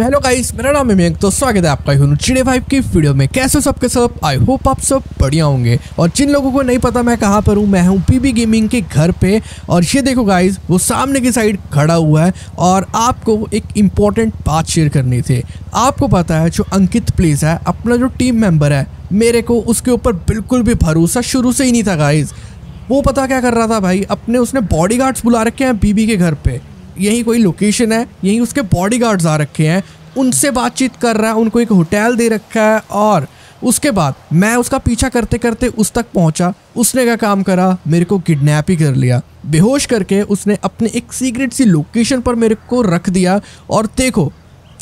तो hello guys, मेरा नाम है मेघ, तो स्वागत है आपका चिड़े वाइब की वीडियो में। कैसे सबके सब, आई होप आप सब बढ़िया होंगे। और जिन लोगों को नहीं पता मैं कहाँ पर हूँ, मैं हूँ पीबी गेमिंग के घर पे। और ये देखो गाइस, वो सामने की साइड खड़ा हुआ है और आपको एक इम्पॉर्टेंट बात शेयर करनी थी। आपको पता है जो अंकित प्लेस है, अपना जो टीम मेम्बर है, मेरे को उसके ऊपर बिल्कुल भी भरोसा शुरू से ही नहीं था गाइज। वो पता क्या कर रहा था भाई, अपने उसने बॉडीगार्ड्स बुला रखे हैं बीबी के घर पे। यही कोई लोकेशन है, यहीं उसके बॉडीगार्ड्स आ रखे हैं, उनसे बातचीत कर रहा है, उनको एक होटल दे रखा है। और उसके बाद मैं उसका पीछा करते करते उस तक पहुंचा। उसने क्या काम करा, मेरे को किडनैप ही कर लिया। बेहोश करके उसने अपने एक सीक्रेट सी लोकेशन पर मेरे को रख दिया। और देखो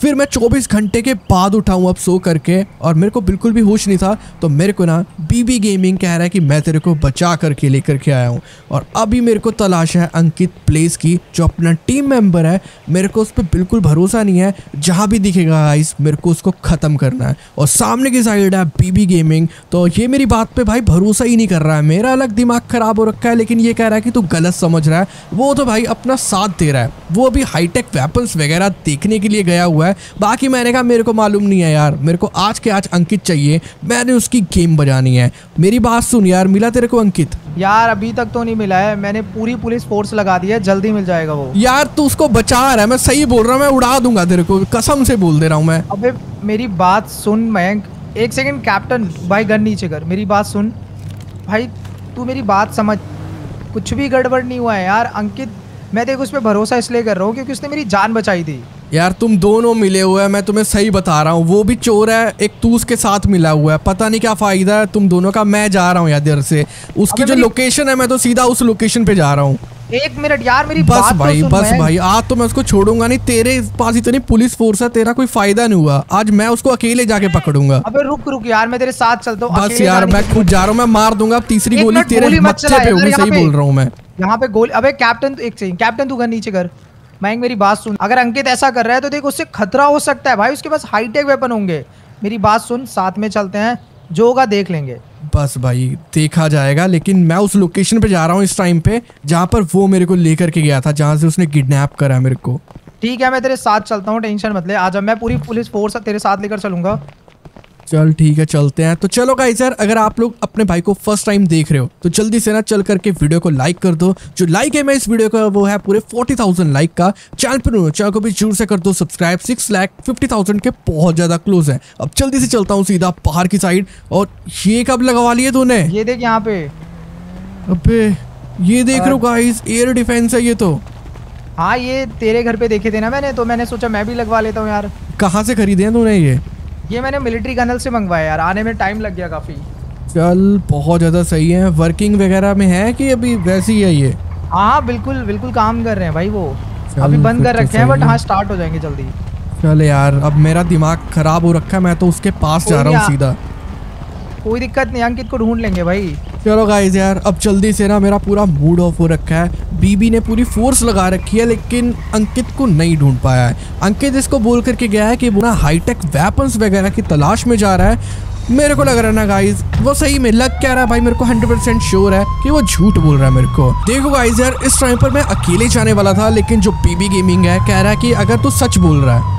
फिर मैं 24 घंटे के बाद उठा हूँ अब सो करके, और मेरे को बिल्कुल भी होश नहीं था। तो मेरे को ना बीबी गेमिंग कह रहा है कि मैं तेरे को बचा करके लेकर के आया हूँ। और अभी मेरे को तलाश है अंकित प्लेस की, जो अपना टीम मेंबर है। मेरे को उस पर बिल्कुल भरोसा नहीं है, जहाँ भी दिखेगा गाइस मेरे को उसको ख़त्म करना है। और सामने की साइड है बीबी गेमिंग, तो ये मेरी बात पर भाई भरोसा ही नहीं कर रहा है। मेरा अलग दिमाग ख़राब हो रखा है, लेकिन ये कह रहा है कि तू गलत समझ रहा है। वो तो भाई अपना साथ दे रहा है, वो अभी हाईटेक वेपन्स वगैरह देखने के लिए गया हुआ है। बाकी मैंने कहा मेरे को मालूम नहीं है यार, मेरे को आज के आज अंकित चाहिए, मैंने उसकी गेम बजानी है। मेरी बात सुन यार, मिला तेरे को अंकित? यार अभी तक तो नहीं मिला है, मैंने पूरी पुलिस फोर्स लगा दी है, जल्दी मिल जाएगा वो। यार तू उसको बचा रहा है, मैं सही बोल रहा हूँ, मैं उड़ा दूंगा तेरे को, कसम से बोल दे रहा हूँ मैं। अबे मेरी बात सुन, मैं एक सेकेंड कैप्टन भाई, गन नीचे कर। मेरी बात सुन भाई, तू मेरी बात समझ, कुछ भी गड़बड़ नहीं हुआ है यार। अंकित, मैं देखो उस पर भरोसा इसलिए कर रहा हूँ क्योंकि उसने मेरी जान बचाई थी। यार तुम दोनों मिले हुए हैं, मैं तुम्हें सही बता रहा हूँ। वो भी चोर है, एक तू उसके साथ मिला हुआ है, पता नहीं क्या फ़ायदा है तुम दोनों का। मैं जा रहा हूँ यार इधर से, उसकी जो लोकेशन है मैं तो सीधा उस लोकेशन पे जा रहा हूँ। एक मिनट यार, मेरी बात भाई, बस भाई, आज तो मैं उसको छोड़ूंगा नहीं। तेरे पास इतनी पुलिस फोर्स है, तेरा कोई फायदा नहीं हुआ, आज मैं उसको अकेले जाके पकड़ूंगा। अबे रुक रुक यार, मैं तेरे साथ चलता हूँ। बस यार मैं खुद जा रहा हूँ, मैं मार दूंगा। तीसरी गोली तेरे मच्छे पे होगी, सही बोल रहा हूँ मैं। यहाँ पे गोली, अबे कैप्टन एक सेकंड, कैप्टन तू घर नीचे कर। माइक मेरी बात सुन, अगर अंकित ऐसा कर रहा है तो देख उससे खतरा हो सकता है भाई, उसके पास हाईटेक वेपन होंगे। मेरी बात सुन, साथ में चलते हैं, जो होगा देख लेंगे। बस भाई देखा जाएगा, लेकिन मैं उस लोकेशन पे जा रहा हूँ इस टाइम पे जहाँ पर वो मेरे को लेकर के गया था, जहाँ से उसने किडनैप करा मेरे को। ठीक है, मैं तेरे साथ चलता हूँ, टेंशन मत ले। आज मैं पूरी पुलिस फोर्स तेरे साथ लेकर चलूंगा। चल ठीक है, चलते हैं। तो चलो गाइस यार, अगर आप लोग अपने भाई को फर्स्ट टाइम देख रहे हो तो जल्दी से ना चल करके वीडियो को लाइक कर दो। जो लाइक है मैं इस वीडियो का वो है पूरे 40,000 लाइक का। चैनल पर हो, चैनल को भी जरूर से कर दो सब्सक्राइब। 6,50,000 के बहुत ज़्यादा क्लोज है। अब जल्दी से चलता हूँ सीधा बाहर की साइड। और ये कब लगवा लिए तूने? ये देख यहाँ पे, अबे ये देख रहे हो गाइस, एयर डिफेंस है ये तो। हाँ ये तेरे घर पे देखे थे ना मैंने, तो मैंने सोचा मैं भी लगवा लेता हूँ यार। कहाँ से खरीदे हैं तूने ये? ये मैंने मिलिट्री कर्नल से मंगवाया यार, आने में टाइम लग गया काफ़ी। चल बहुत ज़्यादा सही है। वर्किंग वगैरह में है कि अभी वैसे ही है ये? हाँ बिल्कुल बिल्कुल काम कर रहे हैं भाई, वो अभी बंद कर रखे हैं बट हाँ स्टार्ट हो जाएंगे जल्दी। चल यार अब मेरा दिमाग ख़राब हो रखा है, मैं तो उसके पास जा रहा हूँ सीधा। कोई दिक्कत नहीं, अंकित को ढूंढ लेंगे भाई। चलो गाइस यार, अब जल्दी से ना, मेरा पूरा मूड ऑफ हो रखा है। बीबी ने पूरी फोर्स लगा रखी है, लेकिन अंकित को नहीं ढूंढ पाया है। अंकित इसको बोल करके गया है कि वो ना हाईटेक वेपन्स वगैरह की तलाश में जा रहा है। मेरे को लग रहा है ना गाइस वो सही में लग क्या रहा है भाई, मेरे को 100% श्योर है कि वो झूठ बोल रहा है मेरे को। देखो गाइस यार, इस टाइम पर मैं अकेले जाने वाला था, लेकिन जो बीबी गेमिंग है कह रहा है कि अगर तू सच बोल रहा है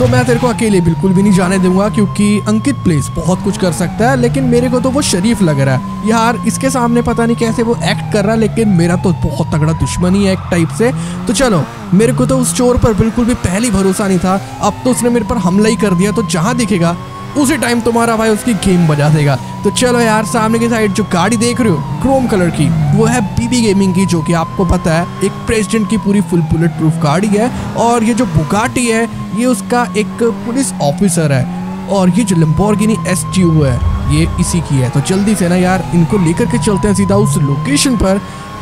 तो मैं तेरे को अकेले बिल्कुल भी नहीं जाने दूंगा, क्योंकि अंकित प्लेस बहुत कुछ कर सकता है। लेकिन मेरे को तो वो शरीफ लग रहा है यार, इसके सामने पता नहीं कैसे वो एक्ट कर रहा है, लेकिन मेरा तो बहुत तगड़ा दुश्मनी है एक टाइप से। तो चलो, मेरे को तो उस चोर पर बिल्कुल भी पहले ही भरोसा नहीं था, अब तो उसने मेरे पर हमला ही कर दिया। तो जहाँ दिखेगा उसी टाइम तुम्हारा भाई उसकी गेम बजा देगा। तो चलो यार, सामने की साइड जो गाड़ी देख रहे हो क्रोम कलर की, वो है बीबी गेमिंग की, जो कि आपको पता है एक प्रेसिडेंट की पूरी फुल बुलेट प्रूफ गाड़ी है। और ये जो बुगाटी है ये उसका एक पुलिस ऑफिसर है। और ये जो लैम्बोर्गिनी एसयूवी है ये इसी की है। तो जल्दी से ना यार इनको लेकर के चलते हैं सीधा उस लोकेशन पर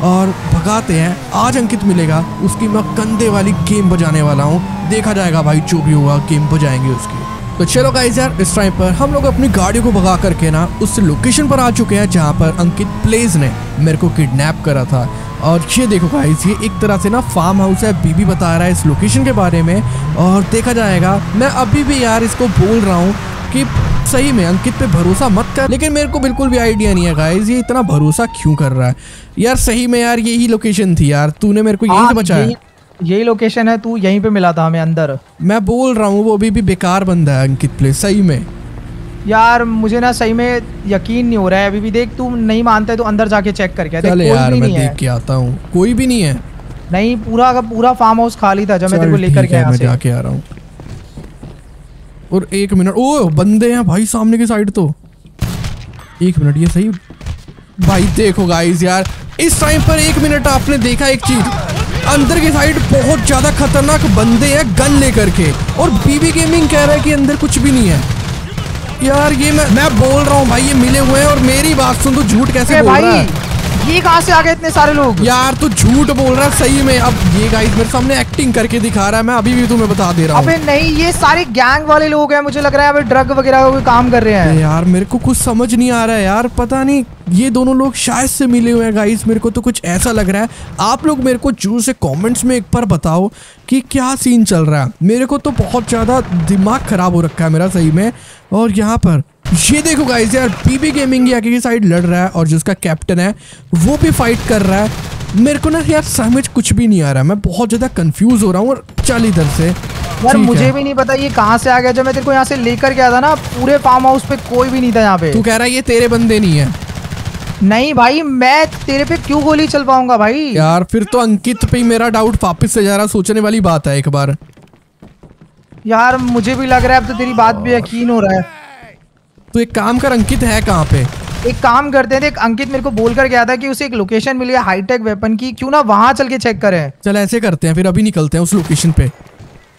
और भगाते हैं। आज अंकित मिलेगा उसकी मैं कंधे वाली गेम बजाने वाला हूँ। देखा जाएगा भाई, जो भी होगा गेम बजाएंगे उसकी। तो चलो गाइस यार, इस टाइम पर हम लोग अपनी गाड़ियों को भगा करके ना उस लोकेशन पर आ चुके हैं जहाँ पर अंकित प्लेस ने मेरे को किडनैप करा था। और ये देखो गाइस, ये एक तरह से ना फार्म हाउस है, बीबी बता रहा है इस लोकेशन के बारे में। और देखा जाएगा, मैं अभी भी यार इसको बोल रहा हूँ कि सही में अंकित पे भरोसा मत कर, लेकिन मेरे को बिल्कुल भी आइडिया नहीं है गाइस ये इतना भरोसा क्यों कर रहा है। यार सही में यार यही लोकेशन थी यार, तूने मेरे को यहीं से बचाया। यही लोकेशन है, तू यहीं पे मिला था हमें अंदर। मैं बोल रहा हूँ वो अभी भी बेकार बंदा है अंकित प्ले, सही में यार मुझे ना सही में यकीन नहीं हो रहा है अभी भी। देख तू नहीं मानता है तो अंदर जाके चेक करके आ, चल यार मैं देख के आता हूँ। कोई भी नहीं है? नहीं, पूरा का पूरा फार्म हाउस खाली था जब मैं तेरे को लेकर के आया, मैं जाके आ रहा हूँ। और एक मिनट, ओ बंदे हैं भाई सामने की साइड, तो एक मिनट ये सही भाई। देखो गाइस यार इस टाइम पर एक मिनट आपने देखा एक चीज, अंदर की साइड बहुत ज्यादा खतरनाक बंदे हैं गन लेकर के, और बीबी गेमिंग कह रहा है कि अंदर कुछ भी नहीं है। यार ये मैं बोल रहा हूँ भाई ये मिले हुए हैं, और मेरी बात सुन, तू झूठ कैसे बोल रहा है? ये कहाँ से आ गए इतने सारे लोग? यार तू झूठ बोल रहा है सही में। अब ये गाइस मेरे सामने एक्टिंग करके दिखा रहा है, मैं अभी भी तुम्हें बता दे रहा हूँ। अबे नहीं, ये सारे गैंग वाले लोग हैं, मुझे लग रहा है अबे ड्रग वगैरह का काम कर रहे हैं। यार मेरे को कुछ समझ नहीं आ रहा है यार, पता नहीं ये दोनों लोग शायद से मिले हुए हैं गाइस, मेरे को तो कुछ ऐसा लग रहा है। आप लोग मेरे को जरूर से कमेंट्स में एक बार बताओ कि क्या सीन चल रहा है, मेरे को तो बहुत ज़्यादा दिमाग ख़राब हो रखा है मेरा सही में। और यहाँ पर ये देखो गाइस यार बीबी गेमिंग आगे की साइड लड़ रहा है, और जिसका कैप्टन है वो भी फाइट कर रहा है। मेरे को ना यार समझ कुछ भी नहीं आ रहा है, मैं बहुत ज़्यादा कन्फ्यूज़ हो रहा हूँ। और चल इधर से यार, मुझे भी नहीं पता ये कहाँ से आ गया। जब मैं तेरे को यहाँ से लेकर गया था ना, पूरे फार्म हाउस पे कोई भी नहीं था। यहाँ पे तू कह रहा है ये तेरे बंदे नहीं है? नहीं भाई, मैं तेरे पे क्यों गोली चल पाऊंगा भाई? यार फिर तो अंकित पे ही मेरा डाउट वापस से जा रहा, सोचने वाली बात है एक बार। यार मुझे भी लग रहा है अब तो तेरी बात पे यकीन हो रहा है। तो एक काम कर, अंकित है कहाँ पे? एक काम करते हैं, अंकित मेरे को बोल कर गया था कि उसे एक लोकेशन मिली है हाईटेक वेपन की, क्यों ना वहाँ चल के चेक करें। चल ऐसे करते हैं फिर, अभी निकलते हैं उस लोकेशन पे।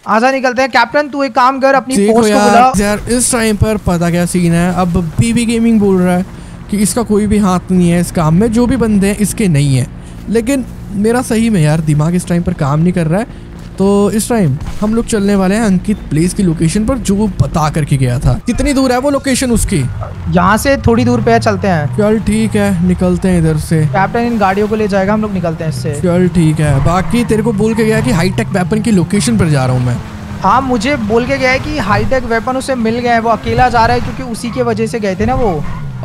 आजा निकलते हैं। कैप्टन तू एक काम कर, अपनी फोर्स को बुला। यार इस टाइम पर पता क्या सीन है, अब बीबी गेमिंग बोल रहा है कि इसका कोई भी हाथ नहीं है इस काम में, जो भी बंदे हैं इसके नहीं है। लेकिन मेरा सही में यार दिमाग इस टाइम पर काम नहीं कर रहा है। तो इस टाइम हम लोग चलने वाले हैं अंकित प्लेस की लोकेशन पर, जो वो बता करके गया था। कितनी दूर है वो लोकेशन उसकी? यहाँ से थोड़ी दूर पे है, चलते हैं। चल ठीक है, निकलते हैं इधर से। कैप्टन इन गाड़ियों को ले जाएगा, हम लोग निकलते हैं इससे। चल ठीक है। बाकी तेरे को बोल के गया कि हाईटेक वेपन की लोकेशन पर जा रहा हूँ मैं। हाँ मुझे बोल के गया है कि हाईटेक वेपन उसे मिल गया है, वो अकेला जा रहा है क्योंकि उसी की वजह से गए थे ना वो।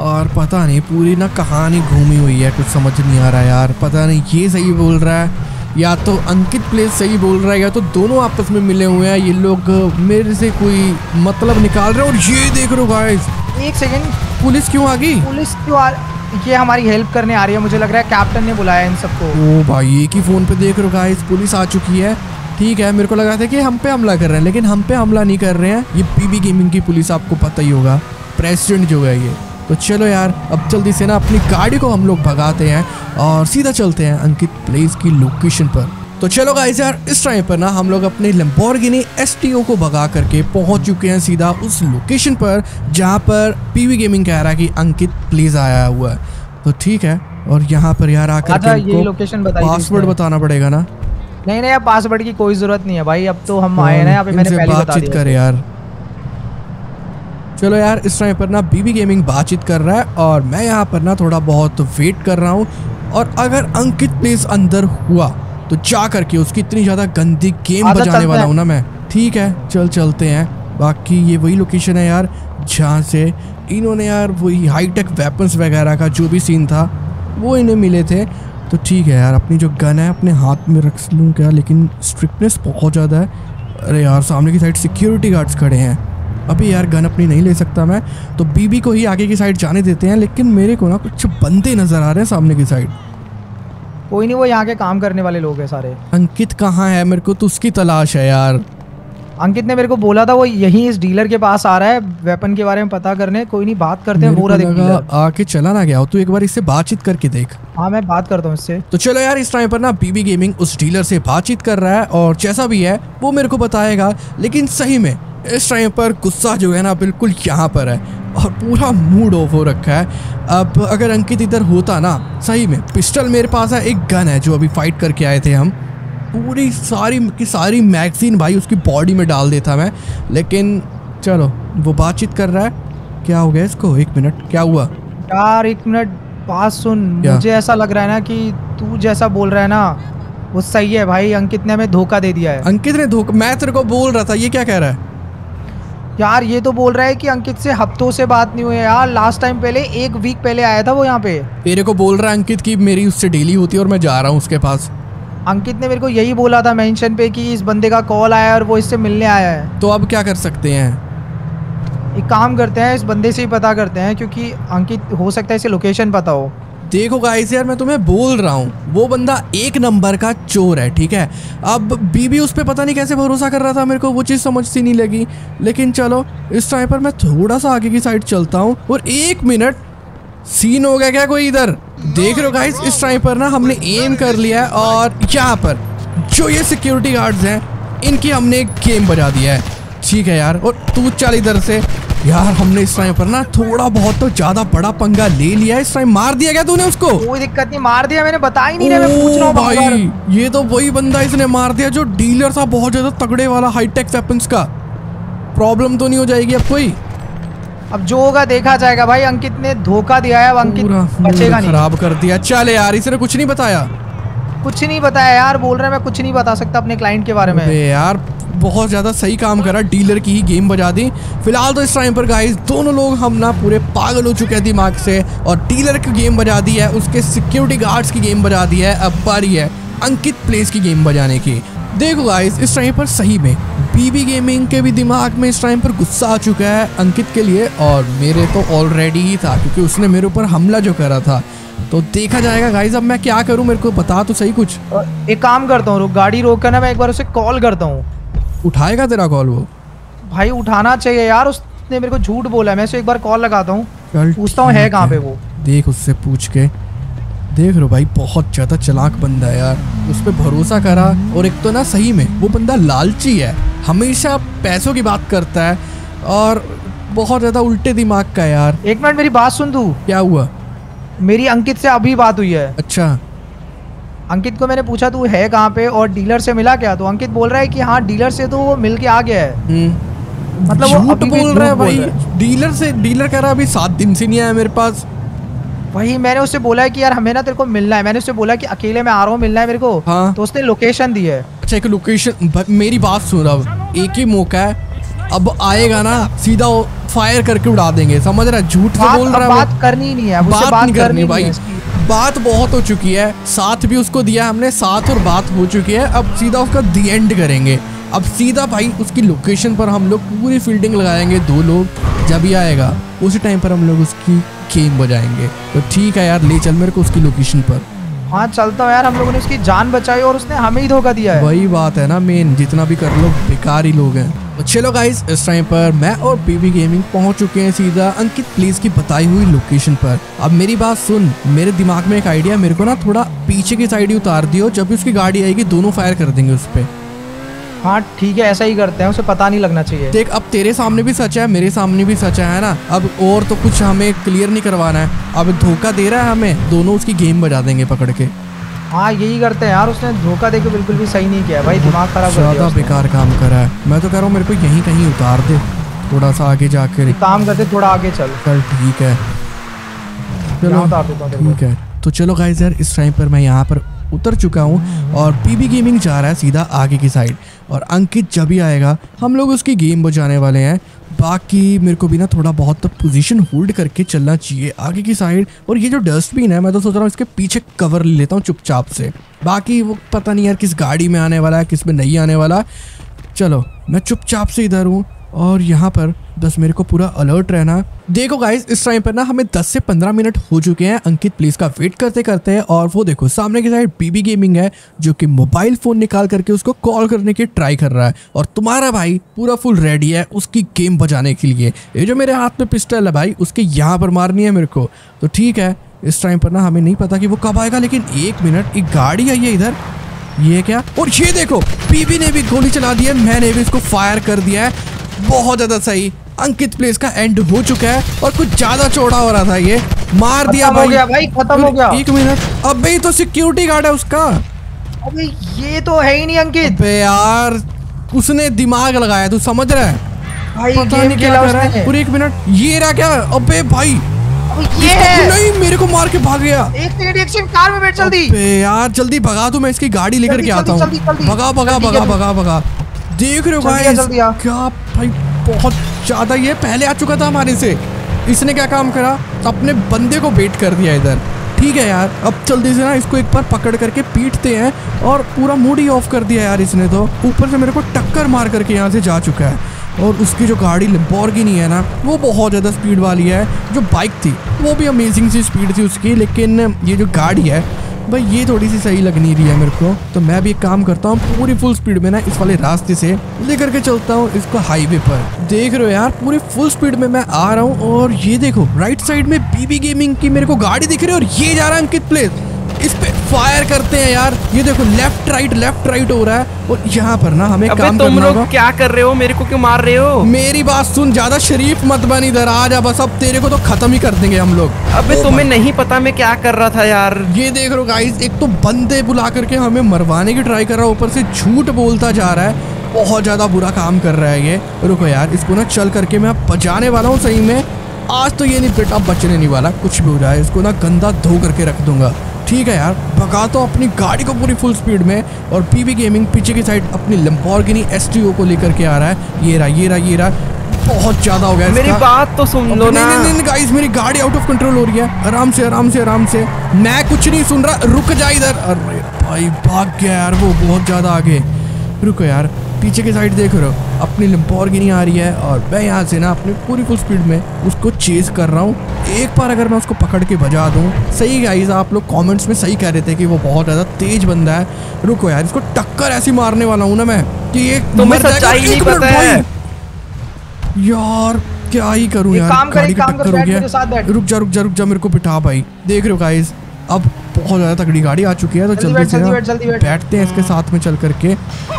और पता नहीं पूरी ना कहानी घूमी हुई है, कुछ समझ नहीं आ रहा यार। पता नहीं ये सही बोल रहा है या तो अंकित प्लेस सही बोल रहा है, या तो दोनों आपस में मिले हुए हैं। ये लोग मेरे से कोई मतलब निकाल रहे हैं। और ये देख रहे हो गाइस, एक सेकंड, पुलिस क्यों आ गई? पुलिस क्यों आ रही? ये हमारी हेल्प करने आ रही है, मुझे लग रहा है कैप्टन ने बुलाया इन सबको। ओ भाई एक ही फ़ोन पे देख रहे हो गाइस, पुलिस आ चुकी है। ठीक है, मेरे को लगा था कि हम पे हमला कर रहे हैं, लेकिन हम पे हमला नहीं कर रहे हैं। ये बीबी गेमिंग की पुलिस आपको पता ही होगा, प्रेसिडेंट जो है ये। तो चलो यार अब जल्दी से ना अपनी गाड़ी को हम लोग भगाते हैं और सीधा चलते हैं अंकित प्लेस की लोकेशन पर। तो चलो गाइस यार इस टाइम पर ना हम लोग अपने लैम्बोर्गिनी एसटीओ को भगा करके पहुंच चुके हैं सीधा उस लोकेशन पर, जहां पर पीवी गेमिंग कह रहा है कि अंकित प्लेस आया हुआ है। तो ठीक है, और यहाँ पर यार आकर पासवर्ड बताना पड़ेगा ना? नहीं नहीं, पासवर्ड की कोई जरूरत नहीं है भाई, अब तो हम आए हैं, बातचीत करें यार। चलो यार इस टाइम पर ना बीबी गेमिंग बातचीत कर रहा है, और मैं यहाँ पर ना थोड़ा बहुत वेट कर रहा हूँ। और अगर अंकित प्लेस अंदर हुआ तो जा करके उसकी इतनी ज़्यादा गंदी गेम बजाने वाला हूँ ना मैं। ठीक है चल चलते हैं। बाकी ये वही लोकेशन है यार जहाँ से इन्होंने यार वही हाईटेक वेपन्स वगैरह का जो भी सीन था वो इन्हें मिले थे। तो ठीक है यार, अपनी जो गन है अपने हाथ में रख लूँ क्या? लेकिन स्ट्रिक्टनेस बहुत ज़्यादा है। अरे यार सामने की साइड सिक्योरिटी गार्ड्स खड़े हैं, अभी यार गन अपनी नहीं ले सकता मैं, तो बीबी को ही आगे की साइड जाने देते हैं। लेकिन मेरे को ना कुछ बंदे नजर आ रहे हैं सामने की साइड। कोई नहीं, वो यहाँ के काम करने वाले लोग हैं सारे। अंकित कहाँ है? मेरे को तो उसकी तलाश है यार। अंकित ने मेरे को बोला था वो यहीं इस डीलर के पास आ रहा है वेपन के बारे में पता करने। कोई नहीं, बात करते हैं। बोरा देख आके चला ना गया हो, तू एक बार इससे बातचीत करके देख। हाँ मैं बात करता हूँ इससे। तो चलो यार इस टाइम पर ना बीबी गेमिंग उस डीलर से बातचीत कर रहा है, और जैसा भी है वो मेरे को बताएगा। लेकिन सही में इस टाइम पर गुस्सा जो है ना बिल्कुल यहाँ पर है, और पूरा मूड ऑफ हो रखा है। अब अगर अंकित इधर होता ना, सही में पिस्टल मेरे पास है, एक गन है जो अभी फाइट करके आए थे हम, पूरी सारी की सारी मैगजीन भाई उसकी बॉडी में डाल देता मैं। लेकिन चलो वो बातचीत कर रहा है। क्या हो गया इसको? एक मिनट, क्या हुआ यार? एक मिनट बात सुन क्या? मुझे ऐसा लग रहा है ना कि तू जैसा बोल रहा है ना वो सही है भाई, अंकित ने हमें धोखा दे दिया है। अंकित ने धोखा? मैं तेरे को बोल रहा था। ये क्या कह रहा है यार? ये तो बोल रहा है कि अंकित से हफ्तों से बात नहीं हुई है यार। लास्ट टाइम पहले एक वीक पहले आया था वो यहाँ पे। तेरे को बोल रहा है अंकित कि मेरी उससे डील होती है और मैं जा रहा हूँ उसके पास। अंकित ने मेरे को यही बोला था मेंशन पे कि इस बंदे का कॉल आया है और वो इससे मिलने आया है। तो अब क्या कर सकते हैं? एक काम करते हैं, इस बंदे से ही पता करते हैं, क्योंकि अंकित हो सकता है इसे लोकेशन पता हो। देखो गाइस यार, मैं तुम्हें बोल रहा हूँ वो बंदा एक नंबर का चोर है, ठीक है। अब बीबी उस पर पता नहीं कैसे भरोसा कर रहा था, मेरे को वो चीज़ समझ सी नहीं लगी। लेकिन चलो इस टाइम पर मैं थोड़ा सा आगे की साइड चलता हूँ। और एक मिनट, सीन हो गया क्या कोई इधर? देख रहे हो गाइस, इस टाइम पर ना हमने एम कर लिया है और यहाँ पर जो ये सिक्योरिटी गार्ड्स हैं इनकी हमने एक गेम बजा दिया है, ठीक है यार। और तू चल इधर से। यार हमने इस टाइम पर ना थोड़ा बहुत तो ज्यादा बड़ा पंगा ले लिया। इस टाइम मार दिया क्या तूने उसको? कोई दिक्कत नहीं, मार दिया मैंने, बता ही नहीं रहा, मैं पूछ रहा हूं भाई। ये तो वही बंदा इसने मार दिया जो डीलर था, बहुत ज्यादा तगड़े वाला, हाईटेक वेपन्स का। प्रॉब्लम तो नहीं हो जाएगी अब कोई? अब जो होगा देखा जाएगा भाई। अंकित ने धोखा दिया है, अब अंकित बचेगा नहीं। खराब कर दिया। चल यार, इसने कुछ नहीं बताया। कुछ नहीं बताया यार, बोल रहा है मैं कुछ नहीं बता सकता अपने क्लाइंट के बारे में। यार बहुत ज़्यादा सही काम करा, डीलर की ही गेम बजा दी। फिलहाल तो इस टाइम पर गाइस दोनों लोग हम ना पूरे पागल हो चुके हैं दिमाग से, और डीलर की गेम बजा दी है, उसके सिक्योरिटी गार्ड्स की गेम बजा दी है, अब बारी है अंकित प्लेस की गेम बजाने की। देखो गाइस इस टाइम पर सही में बीबी गेमिंग के भी दिमाग में इस टाइम पर गुस्सा आ चुका है अंकित के लिए, और मेरे तो ऑलरेडी ही था क्योंकि उसने मेरे ऊपर हमला जो करा था। तो देखा जाएगा गाइस अब मैं क्या करूं, मेरे को बता तो सही कुछ। एक काम करता हूँ, गाड़ी रोक कर ना मैं एक बार उसे कॉल करता हूँ। उठाएगा तेरा कॉल वो? भाई उठाना चाहिए यार, उसने मेरे को झूठ बोला है। मैं उसे एक बार कॉल लगाता हूँ, पूछता हूँ है कहाँ पे वो। देख उससे पूछ के देख रो भाई, बहुत ज़्यादा चालाक बंदा है यार, उस पर भरोसा करा। और एक तो ना सही में वो बंदा लालची है, हमेशा पैसों की बात करता है और बहुत ज़्यादा उल्टे दिमाग का यार। एक मिनट मेरी बात सुन तू। क्या हुआ? मेरी अंकित से अभी बात हुई है। अच्छा। अंकित को मैंने पूछा तू है कहाँ पे और डीलर से मिला क्या, तो अंकित बोल रहा है कि हाँ डीलर से तो वो मिल के आ गया है। मतलब वो झूठ बोल रहा है भाई, डीलर से। डीलर कह रहा अभी 7 दिन से नहीं आया मेरे पास। वही मैंने उससे बोला है कि यार हमें ना तेरे को मिलना है, मैंने उससे बोला कि अकेले मैं आ रहा हूँ, मिलना है मेरे को। हाँ। तो उसने लोकेशन दी है। अच्छा एक लोकेशन, मेरी बात सुन, अब एक ही मौका है, अब आएगा ना सीधा फायर करके उड़ा देंगे, समझ रहा है? झूठ से बोल रहा है, बात करनी नहीं है, बात करनी भाई। बात बहुत हो चुकी है, साथ भी उसको दिया हमने, साथ और बात हो चुकी है, अब सीधा उसका दी एंड करेंगे। अब सीधा भाई उसकी लोकेशन पर हम लोग पूरी फील्डिंग लगाएंगे, 2 लोग। जब ही आएगा उसी टाइम पर हम लोग उसकी गेम बजाएंगे। तो ठीक है यार, ले चल मेरे को उसकी लोकेशन पर। हाँ चलता हूँ यार, हम लोगों ने उसकी जान बचाई और उसने हमें ही धोखा दिया है। वही बात है ना, मेन जितना भी कर लो बेकार ही लोग हैं। चलो गाइस इस टाइम पर मैं और बीबी गेमिंग पहुँच चुके हैं सीधा अंकित प्लेस की बताई हुई लोकेशन पर। अब मेरी बात सुन, मेरे दिमाग में एक आइडिया, मेरे को ना थोड़ा पीछे की साइड ही उतार दियो, जब भी उसकी गाड़ी आएगी दोनों फायर कर देंगे उस पर। हाँ ठीक है, ऐसा ही करते हैं, उसे पता नहीं लगना चाहिए। देख अब तेरे सामने भी सच है, मेरे सामने भी सच है ना। अब और तो कुछ हमें क्लियर नहीं करवाना है, अब धोखा दे रहा है हमें, दोनों उसकी गेम बजा देंगे पकड़ के। हाँ यही करते हैं यार, उसने धोखा देके बिल्कुल भी सही नहीं किया भाई, दिमाग खराब कर दिया, ज़्यादा बेकार काम करा है। मैं तो कह रहा हूँ मेरे को यहीं कहीं उतार दे, थोड़ा सा आगे जाकर काम करते, थोड़ा आगे चल। चल ठीक है, चलो ठीक है। तो चलो गाइस यार इस टाइम पर मैं यहाँ पर उतर चुका हूँ और बीबी गेमिंग जा रहा है सीधा आगे की साइड, और अंकित जब भी आएगा हम लोग उसकी गेम बजाने वाले हैं। बाकी मेरे को भी ना थोड़ा बहुत तो पोजीशन होल्ड करके चलना चाहिए आगे की साइड। और ये जो डस्टबिन है, मैं तो सोच रहा हूँ इसके पीछे कवर ले लेता हूँ चुपचाप से। बाकी वो पता नहीं यार किस गाड़ी में आने वाला है, किस में नहीं आने वाला। चलो मैं चुपचाप से इधर हूँ और यहाँ पर बस मेरे को पूरा अलर्ट रहना। देखो गाइस इस टाइम पर ना हमें 10 से 15 मिनट हो चुके हैं अंकित प्लीज का वेट करते करते, और वो देखो सामने की साइड बीबी गेमिंग है जो कि मोबाइल फ़ोन निकाल करके उसको कॉल करने की ट्राई कर रहा है। और तुम्हारा भाई पूरा फुल रेडी है उसकी गेम बजाने के लिए। ये जो मेरे हाथ में पिस्टल है भाई, उसके यहाँ पर मारनी है मेरे को। तो ठीक है इस टाइम पर ना हमें नहीं पता कि वो कब आएगा, लेकिन एक मिनट, एक गाड़ी आई है इधर, ये क्या? और ये देखो बीबी ने भी गोली चला दी है, मैंने भी इसको फायर कर दिया है। बहुत ज़्यादा सही, अंकित प्लेस का एंड हो चुका है। और कुछ ज़्यादा चौड़ा हो रहा था ये, मार दिया भाई, खत्म हो गया। एक मिनट, अब भाई तो सिक्योरिटी गार्ड है उसका। अबे ये तो है ही नहीं अंकित। अबे यार उसने दिमाग लगाया, तू समझ रहा है भाई, पता नहीं क्या कर रहा है। और एक मिनट, ये रहा क्या? अबे भाई ये है। नहीं मेरे को मार के भाग गया। एक सेकंड, कार में बैठ जल्दी। अबे यार जल्दी भगा तू, मैं इसकी गाड़ी लेकर के आता हूँ। भगा भगा भगा भगा भगा। देख रहे हो गाइस क्या भाई, बहुत ज़्यादा ये पहले आ चुका था हमारे से, इसने क्या काम करा, अपने बंदे को बेट कर दिया इधर। ठीक है यार, अब जल्दी से ना इसको एक बार पकड़ करके पीटते हैं। और पूरा मूड ही ऑफ कर दिया यार इसने तो, ऊपर से मेरे को टक्कर मार करके यहाँ से जा चुका है। और उसकी जो गाड़ी लैम्बोर्गिनी है ना, वो बहुत ज़्यादा स्पीड वाली है। जो बाइक थी वो भी अमेजिंग सी स्पीड थी उसकी, लेकिन ये जो गाड़ी है भाई ये थोड़ी सी सही लग नहीं रही है मेरे को। तो मैं भी एक काम करता हूँ, पूरी फुल स्पीड में ना इस वाले रास्ते से लेकर के चलता हूँ इसको हाईवे पर। देख रहे हो यार, पूरी फुल स्पीड में मैं आ रहा हूँ। और ये देखो राइट साइड में बीबी गेमिंग की मेरे को गाड़ी दिख रही है और ये जा रहा है अंकित प्लेस। इस पे फायर करते हैं यार। ये देखो लेफ्ट राइट हो रहा है। और यहाँ पर ना हमें काम तुम लोग क्या कर रहे हो, मेरे को क्यों मार रहे हो? मेरी बात सुन, ज्यादा शरीफ मत बन, इधर आ जा बस। अब तेरे को तो खत्म ही कर देंगे हम लोग। अबे तुम्हें नहीं पता मैं क्या कर रहा था यार। ये देख रहे हो गाइस, एक तो बंदे बुला करके हमें मरवाने की ट्राई कर रहा है, ऊपर से झूठ बोलता जा रहा है। बहुत ज्यादा बुरा काम कर रहा है ये। रुको यार, इसको ना चल करके मैं बचाने वाला हूँ। सही में आज तो ये नहीं बेटा बचने नहीं वाला, कुछ भी हो जाए इसको ना गंदा धो करके रख दूंगा। ठीक है यार, भगा तो अपनी गाड़ी को पूरी फुल स्पीड में। और पीबी गेमिंग पीछे की साइड अपनी लैम्बोर्गिनी एसटीओ को लेकर के आ रहा है। ये रहा। बहुत ज्यादा हो गया, मेरी बात तो सुन लो ना। नहीं नहीं गाइस, मेरी गाड़ी आउट ऑफ कंट्रोल हो रही है। आराम से मैं कुछ नहीं सुन रहा, रुक जा इधर। अरे भाई भाग गया यार वो, बहुत ज्यादा आगे। रुको यार, पीछे की साइड देख रहे हो अपनी लैम्बोर्गिनी आ रही है। और मैं यहाँ से ना अपनी पूरी फुल स्पीड में उसको चेज कर रहा हूँ। एक बार अगर मैं उसको पकड़ के बजा दूँ। सही गाइस, आप लोग कमेंट्स में सही कह रहे थे कि वो बहुत ज़्यादा तेज बंदा है। रुको यार, इसको टक्कर ऐसी मारने वाला हूँ ना मैं कि ये तुम्हें सच्चाई नहीं पता है यार, क्या ही करूँ यार। गाड़ी की टक्कर हो गया। रुक जा मेरे को बिठा भाई। देख रहे हो गाइस, अब बहुत ज़्यादा तगड़ी गाड़ी आ चुकी है। तो जल्दी से बैठते हैं इसके साथ में, चल करके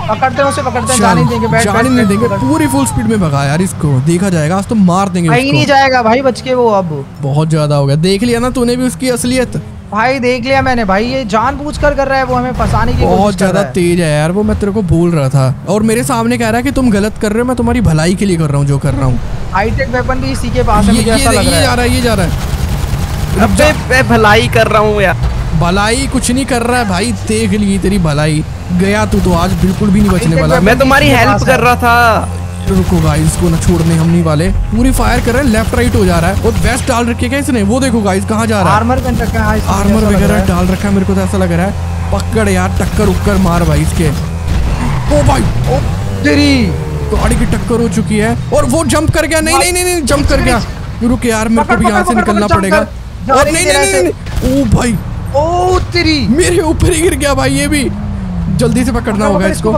पकड़ते हैं। जाने नहीं देंगे। पूरी फुल स्पीड में भगा यार इसको, देखा जाएगा आज तो मार देंगे। नहीं जाएगा भाई बच के वो। अब बहुत ज़्यादा हो गया, देख लिया ना तूने भी उसकी असलियत भाई। देख लिया मैंने भाई, ये जानबूझकर कर रहा है वो, हमें फंसाने की कोशिश कर रहा है। बहुत ज्यादा तेज है यार वो, मैं तेरे को बोल रहा था। और मेरे सामने कह रहा है कि तुम गलत कर रहे हो, मैं तुम्हारी भलाई के लिए कर रहा हूँ जो कर रहा हूँ। हाईटेक वेपन भी इसी के पास है, ये जा रहा है। अबे मैं भलाई कर रहा हूँ यार, भलाई कुछ नहीं कर रहा है भाई। देख ली तेरी भलाई, गया तू तो आज बिल्कुल भी नहीं बचने वाला। मैं तुम्हारी हेल्प कर रहा था। रुको गाइस, इसको ना छोड़ने हम नहीं वाले। पूरी फायर कर रहे हैं, लेफ्ट राइट हो जा रहा है। और वेस्ट डाल रखे क्या इसने, वो देखो गाइस कहाँ जा रहा है। आर्मर वगैरह डाल रखा है, मेरे को तो ऐसा लग रहा है। पकड़ यार, टक्कर उक्कर मार भाई इसके। ओ भाई तेरी गाड़ी की टक्कर हो चुकी है। और वो जंप कर गया। नहीं जंप कर गया। रुक यार, मेरे को भी यहाँ से निकलना पड़ेगा। और नहीं। ओ भाई, ओ तेरी, मेरे ऊपर ही गिर गया भाई। ये भी जल्दी से पकड़ना होगा इसको।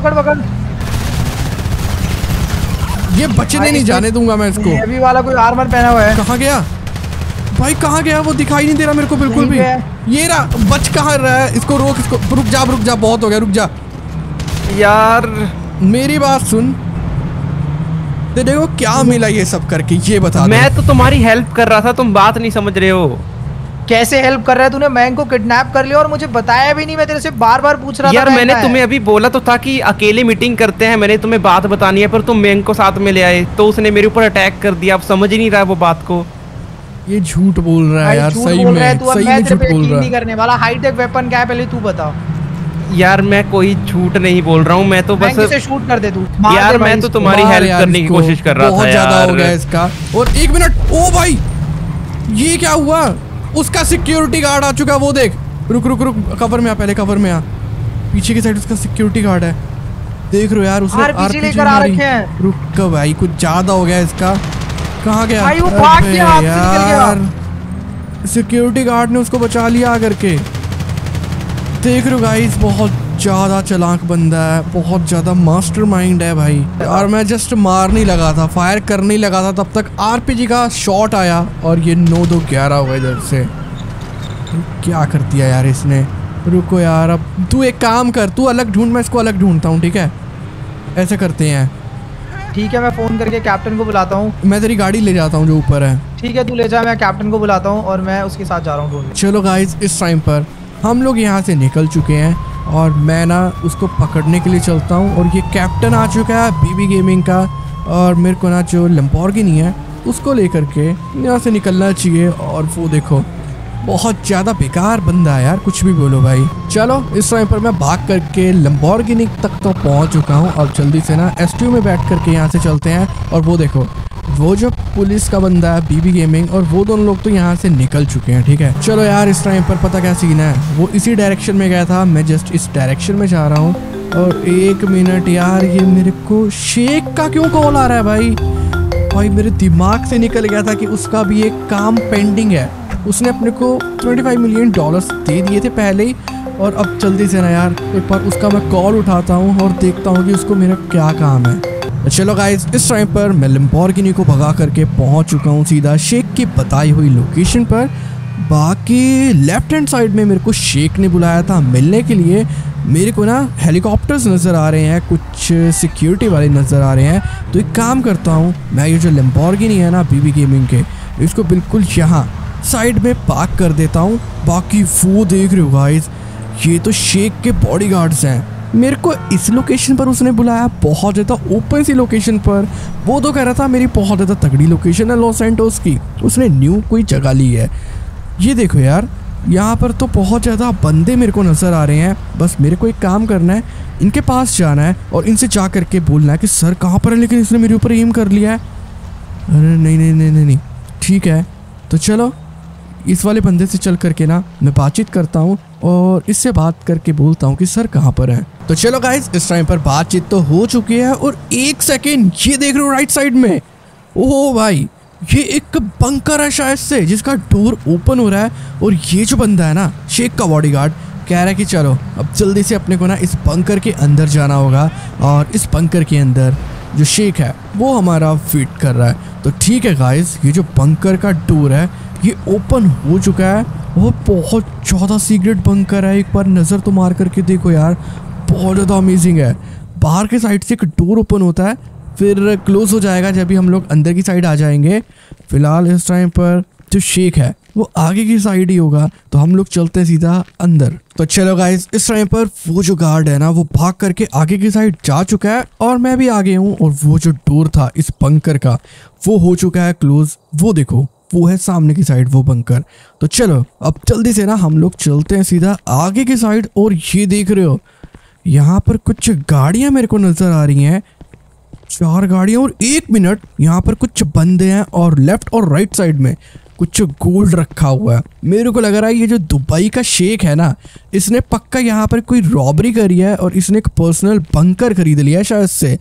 ये बचने नहीं जाने दूंगा मैं इसको। हेवी वाला कोई आर्मर पहना हुआ है। कहाँ गया वो, दिखाई नहीं दे रहा मेरे को बिल्कुल भी। ये रहा, बच कहाँ रहा है। इसको रोक, इसको रुक जा, बहुत हो गया, रुक जा यार। मेरी बात सुन, तेरे को क्या मिला ये सब करके ये बता। मैं तो तुम्हारी हेल्प कर रहा था, तुम बात नहीं समझ रहे हो। कैसे हेल्प कर रहा है? तूने मैंग को किडनैप कर लिया और मुझे बताया भी नहीं। मैं तेरे से बार-बार पूछ रहा था यार। मैंने तुम्हें अभी बोला तो था कि अकेले मीटिंग करते हैं, मैंने तुम्हें बात बतानी है, पर तुम मैंग को साथ में ले आए तो उसने मेरे ऊपर अटैक कर दिया। अब समझ ही नहीं रहा है वो बात को। ये झूठ बोल रहा है यार, सही में नहीं करने वाला। हाईटेक वेपन क्या है पहले तू बता यार। मैं कोई झूठ नहीं बोल रहा हूँ, मैं तो बस से शूट कर दे तू यार। मैं तो तुम्हारी हेल्प करने की कोशिश कर रहा था। बहुत ज्यादा हो गया इसका। और 1 मिनट। ओ भाई ये क्या हुआ? उसका सिक्योरिटी गार्ड आ चुका, वो देख। रुक, कवर में आ, पहले कवर में आ। पीछे की साइड उसका सिक्योरिटी गार्ड है, देख रहे हो यार। उसने आरपीजी लेकर आ रखे हैं। रुक भाई, कुछ ज्यादा हो गया इसका। कहाँ गया भाई वो? भाग गया, हाथ से निकल गया यार। सिक्योरिटी गार्ड ने उसको बचा लिया आकर के। देख रहे हो गाइस, बहुत ज़्यादा चालाक बंदा है, बहुत ज़्यादा मास्टरमाइंड है भाई। और मैं जस्ट मारने लगा था, फायर करने लगा था, तब तक आरपीजी का शॉट आया और ये 9-2-11 हो गए इधर से। क्या कर दिया यार इसने। रुको यार, अब तू एक काम कर, तू अलग ढूंढ, मैं इसको अलग ढूंढता हूँ। ठीक है, ऐसा करते हैं। ठीक है, मैं फ़ोन करके कैप्टन को बुलाता हूँ। मैं तेरी गाड़ी ले जाता हूँ जो ऊपर है। ठीक है, तू ले जा, मैं कैप्टन को बुलाता हूँ और मैं उसके साथ जा रहा हूँ ढूंढने। चलो गाइस, इस टाइम पर हम लोग यहाँ से निकल चुके हैं और मैं ना उसको पकड़ने के लिए चलता हूँ। और ये कैप्टन आ चुका है बीबी गेमिंग का। और मेरे को ना जो लैम्बोर्गिनी है उसको लेकर के यहाँ से निकलना चाहिए। और वो देखो, बहुत ज़्यादा बेकार बंदा है यार, कुछ भी बोलो भाई। चलो, इस टाइम पर मैं भाग करके लैम्बोर्गिनी तक तो पहुँच चुका हूँ। अब जल्दी से ना एसटीयू में बैठ करके यहाँ से चलते हैं। और वो देखो वो जो पुलिस का बंदा है बीबी गेमिंग और वो दोनों लोग तो यहाँ से निकल चुके हैं। ठीक है, चलो यार इस टाइम पर पता क्या सीन है, वो इसी डायरेक्शन में गया था, मैं जस्ट इस डायरेक्शन में जा रहा हूँ। और एक मिनट यार, ये मेरे को शेख का क्यों कॉल आ रहा है भाई? भाई मेरे दिमाग से निकल गया था कि उसका भी एक काम पेंडिंग है, उसने अपने को $25 मिलियन दे दिए थे पहले ही। और अब जल्दी से ना यार एक बार उसका मैं कॉल उठाता हूँ और देखता हूँ कि उसको मेरा क्या काम है। चलो गाइस इस टाइम पर मैं लैम्बोर्गिनी को भगा करके पहुंच चुका हूं सीधा शेख की बताई हुई लोकेशन पर। बाकी लेफ्ट हैंड साइड में मेरे को शेख ने बुलाया था मिलने के लिए। मेरे को ना हेलीकॉप्टर्स नज़र आ रहे हैं, कुछ सिक्योरिटी वाले नज़र आ रहे हैं, तो एक काम करता हूं मैं, ये जो लैम्बोर्गिनी है ना बीबी गेमिंग के, इसको बिल्कुल यहाँ साइड में पार्क कर देता हूँ। बाकी वो देख रहे हो गाइस, ये तो शेख के बॉडी गार्ड्स हैं। मेरे को इस लोकेशन पर उसने बुलाया, बहुत ज़्यादा ओपन सी लोकेशन पर। वो तो कह रहा था मेरी बहुत ज़्यादा तगड़ी लोकेशन है लॉस सैंटोस की, उसने न्यू कोई जगह ली है। ये देखो यार, यहाँ पर तो बहुत ज़्यादा बंदे मेरे को नज़र आ रहे हैं। बस मेरे को एक काम करना है, इनके पास जाना है और इनसे जा करके बोलना है कि सर कहाँ पर है, लेकिन इसने मेरे ऊपर एम कर लिया है। अरे नहीं नहीं नहीं नहीं नहीं, ठीक है तो चलो इस वाले बंदे से चल करके ना मैं बातचीत करता हूँ और इससे बात करके बोलता हूँ कि सर कहाँ पर है। तो चलो गाइस इस टाइम पर बातचीत तो हो चुकी है। और एक सेकेंड, ये देख रहे हो राइट साइड में, ओह भाई ये एक बंकर है शायद से जिसका डोर ओपन हो रहा है। और ये जो बंदा है ना शेख का बॉडीगार्ड, कह रहा है कि चलो अब जल्दी से अपने को ना इस बंकर के अंदर जाना होगा। और इस बंकर के अंदर जो शेख है वो हमारा वेट कर रहा है। तो ठीक है गाइस, ये जो बंकर का डोर है ये ओपन हो चुका है। वो बहुत ज़्यादा सीक्रेट बंकर है, एक बार नज़र तो मार करके देखो यार, बहुत ज़्यादा अमेजिंग है। बाहर के साइड से एक डोर ओपन होता है, फिर क्लोज़ हो जाएगा जब भी हम लोग अंदर की साइड आ जाएंगे। फ़िलहाल इस टाइम पर जो शेख है वो आगे की साइड ही होगा, तो हम लोग चलते हैं सीधा अंदर। तो चलो गाइस इस टाइम पर वो जो गार्ड है ना वो भाग करके आगे की साइड जा चुका है और मैं भी आगे हूँ। और वो जो डोर था इस बंकर का वो हो चुका है क्लोज़, वो देखो वो है सामने की साइड वो बंकर। तो चलो अब जल्दी से ना हम लोग चलते हैं सीधा आगे की साइड। और ये देख रहे हो यहाँ पर कुछ गाड़ियाँ मेरे को नज़र आ रही हैं, 4 गाड़ियाँ। और एक मिनट, यहाँ पर कुछ बंदे हैं और लेफ्ट और राइट साइड में कुछ गोल्ड रखा हुआ है। मेरे को लग रहा है ये जो दुबई का शेख है ना इसने पक्का यहाँ पर कोई रॉबरी करी है और इसने एक पर्सनल बंकर खरीद लिया है शायद से।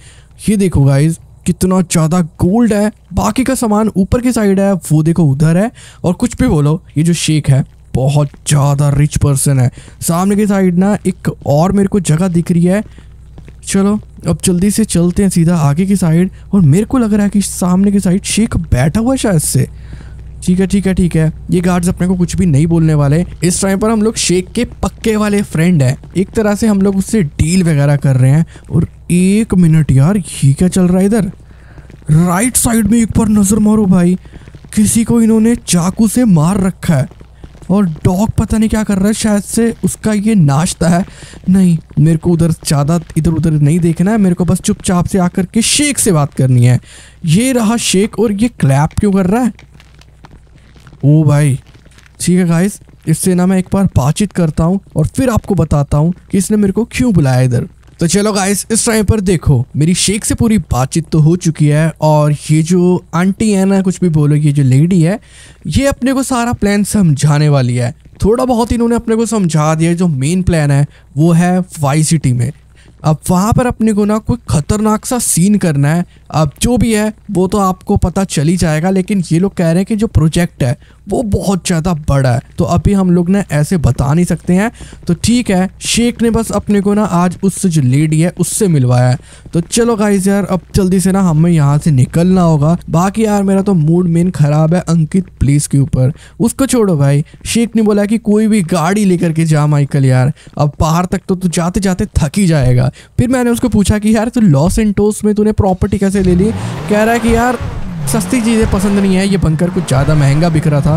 ये देखो गाइज कितना ज़्यादा गोल्ड है, बाकी का सामान ऊपर की साइड है, वो देखो उधर है। और कुछ भी बोलो, ये जो शेख है बहुत ज़्यादा रिच पर्सन है। सामने की साइड ना एक और मेरे को जगह दिख रही है। चलो अब जल्दी से चलते हैं सीधा आगे की साइड। और मेरे को लग रहा है कि सामने की साइड शेख बैठा हुआ है शायद से। ठीक है ठीक है ठीक है, ये गार्ड्स अपने को कुछ भी नहीं बोलने वाले। इस टाइम पर हम लोग शेख के पक्के वाले फ्रेंड हैं, एक तरह से हम लोग उससे डील वगैरह कर रहे हैं। और एक मिनट यार, ये क्या चल रहा है इधर राइट साइड में? एक बार नज़र मारो भाई, किसी को इन्होंने चाकू से मार रखा है और डॉग पता नहीं क्या कर रहा है, शायद से उसका ये नाश्ता है। नहीं, मेरे को उधर ज़्यादा इधर उधर नहीं देखना है, मेरे को बस चुपचाप से आकर के शेख से बात करनी है। ये रहा शेख, और ये क्लैप क्यों कर रहा है? ओ भाई ठीक है गाइस, इससे ना मैं एक बार बातचीत करता हूँ और फिर आपको बताता हूँ कि इसने मेरे को क्यों बुलाया इधर। तो चलो गाइस इस टाइम पर देखो मेरी शेख से पूरी बातचीत तो हो चुकी है। और ये जो आंटी है ना, कुछ भी बोलो, ये जो लेडी है ये अपने को सारा प्लान समझाने वाली है। थोड़ा बहुत इन्होंने अपने को समझा दिया, जो मेन प्लान है वो है वाइस सिटी में। अब वहाँ पर अपने को ना कोई ख़तरनाक सा सीन करना है। अब जो भी है वो तो आपको पता चल ही जाएगा, लेकिन ये लोग कह रहे हैं कि जो प्रोजेक्ट है वो बहुत ज़्यादा बड़ा है, तो अभी हम लोग ना ऐसे बता नहीं सकते हैं। तो ठीक है, शेख ने बस अपने को ना आज उस जो लेडी है उससे मिलवाया है। तो चलो गाइस यार अब जल्दी से ना हमें यहाँ से निकलना होगा। बाकी यार मेरा तो मूड मेन ख़राब है अंकित प्लीज के ऊपर, उसको छोड़ो भाई। शेख ने बोला कि कोई भी गाड़ी लेकर के जा माइकल, यार अब बाहर तक तो तू जाते जाते थक ही जाएगा। फिर मैंने उसको पूछा कि यार तू लॉस सैंटोस में तूने प्रॉपर्टी कैसे ले ली? कह रहा है कि यार सस्ती चीज़ें पसंद नहीं है, ये बंकर कुछ ज़्यादा महंगा बिक रहा था।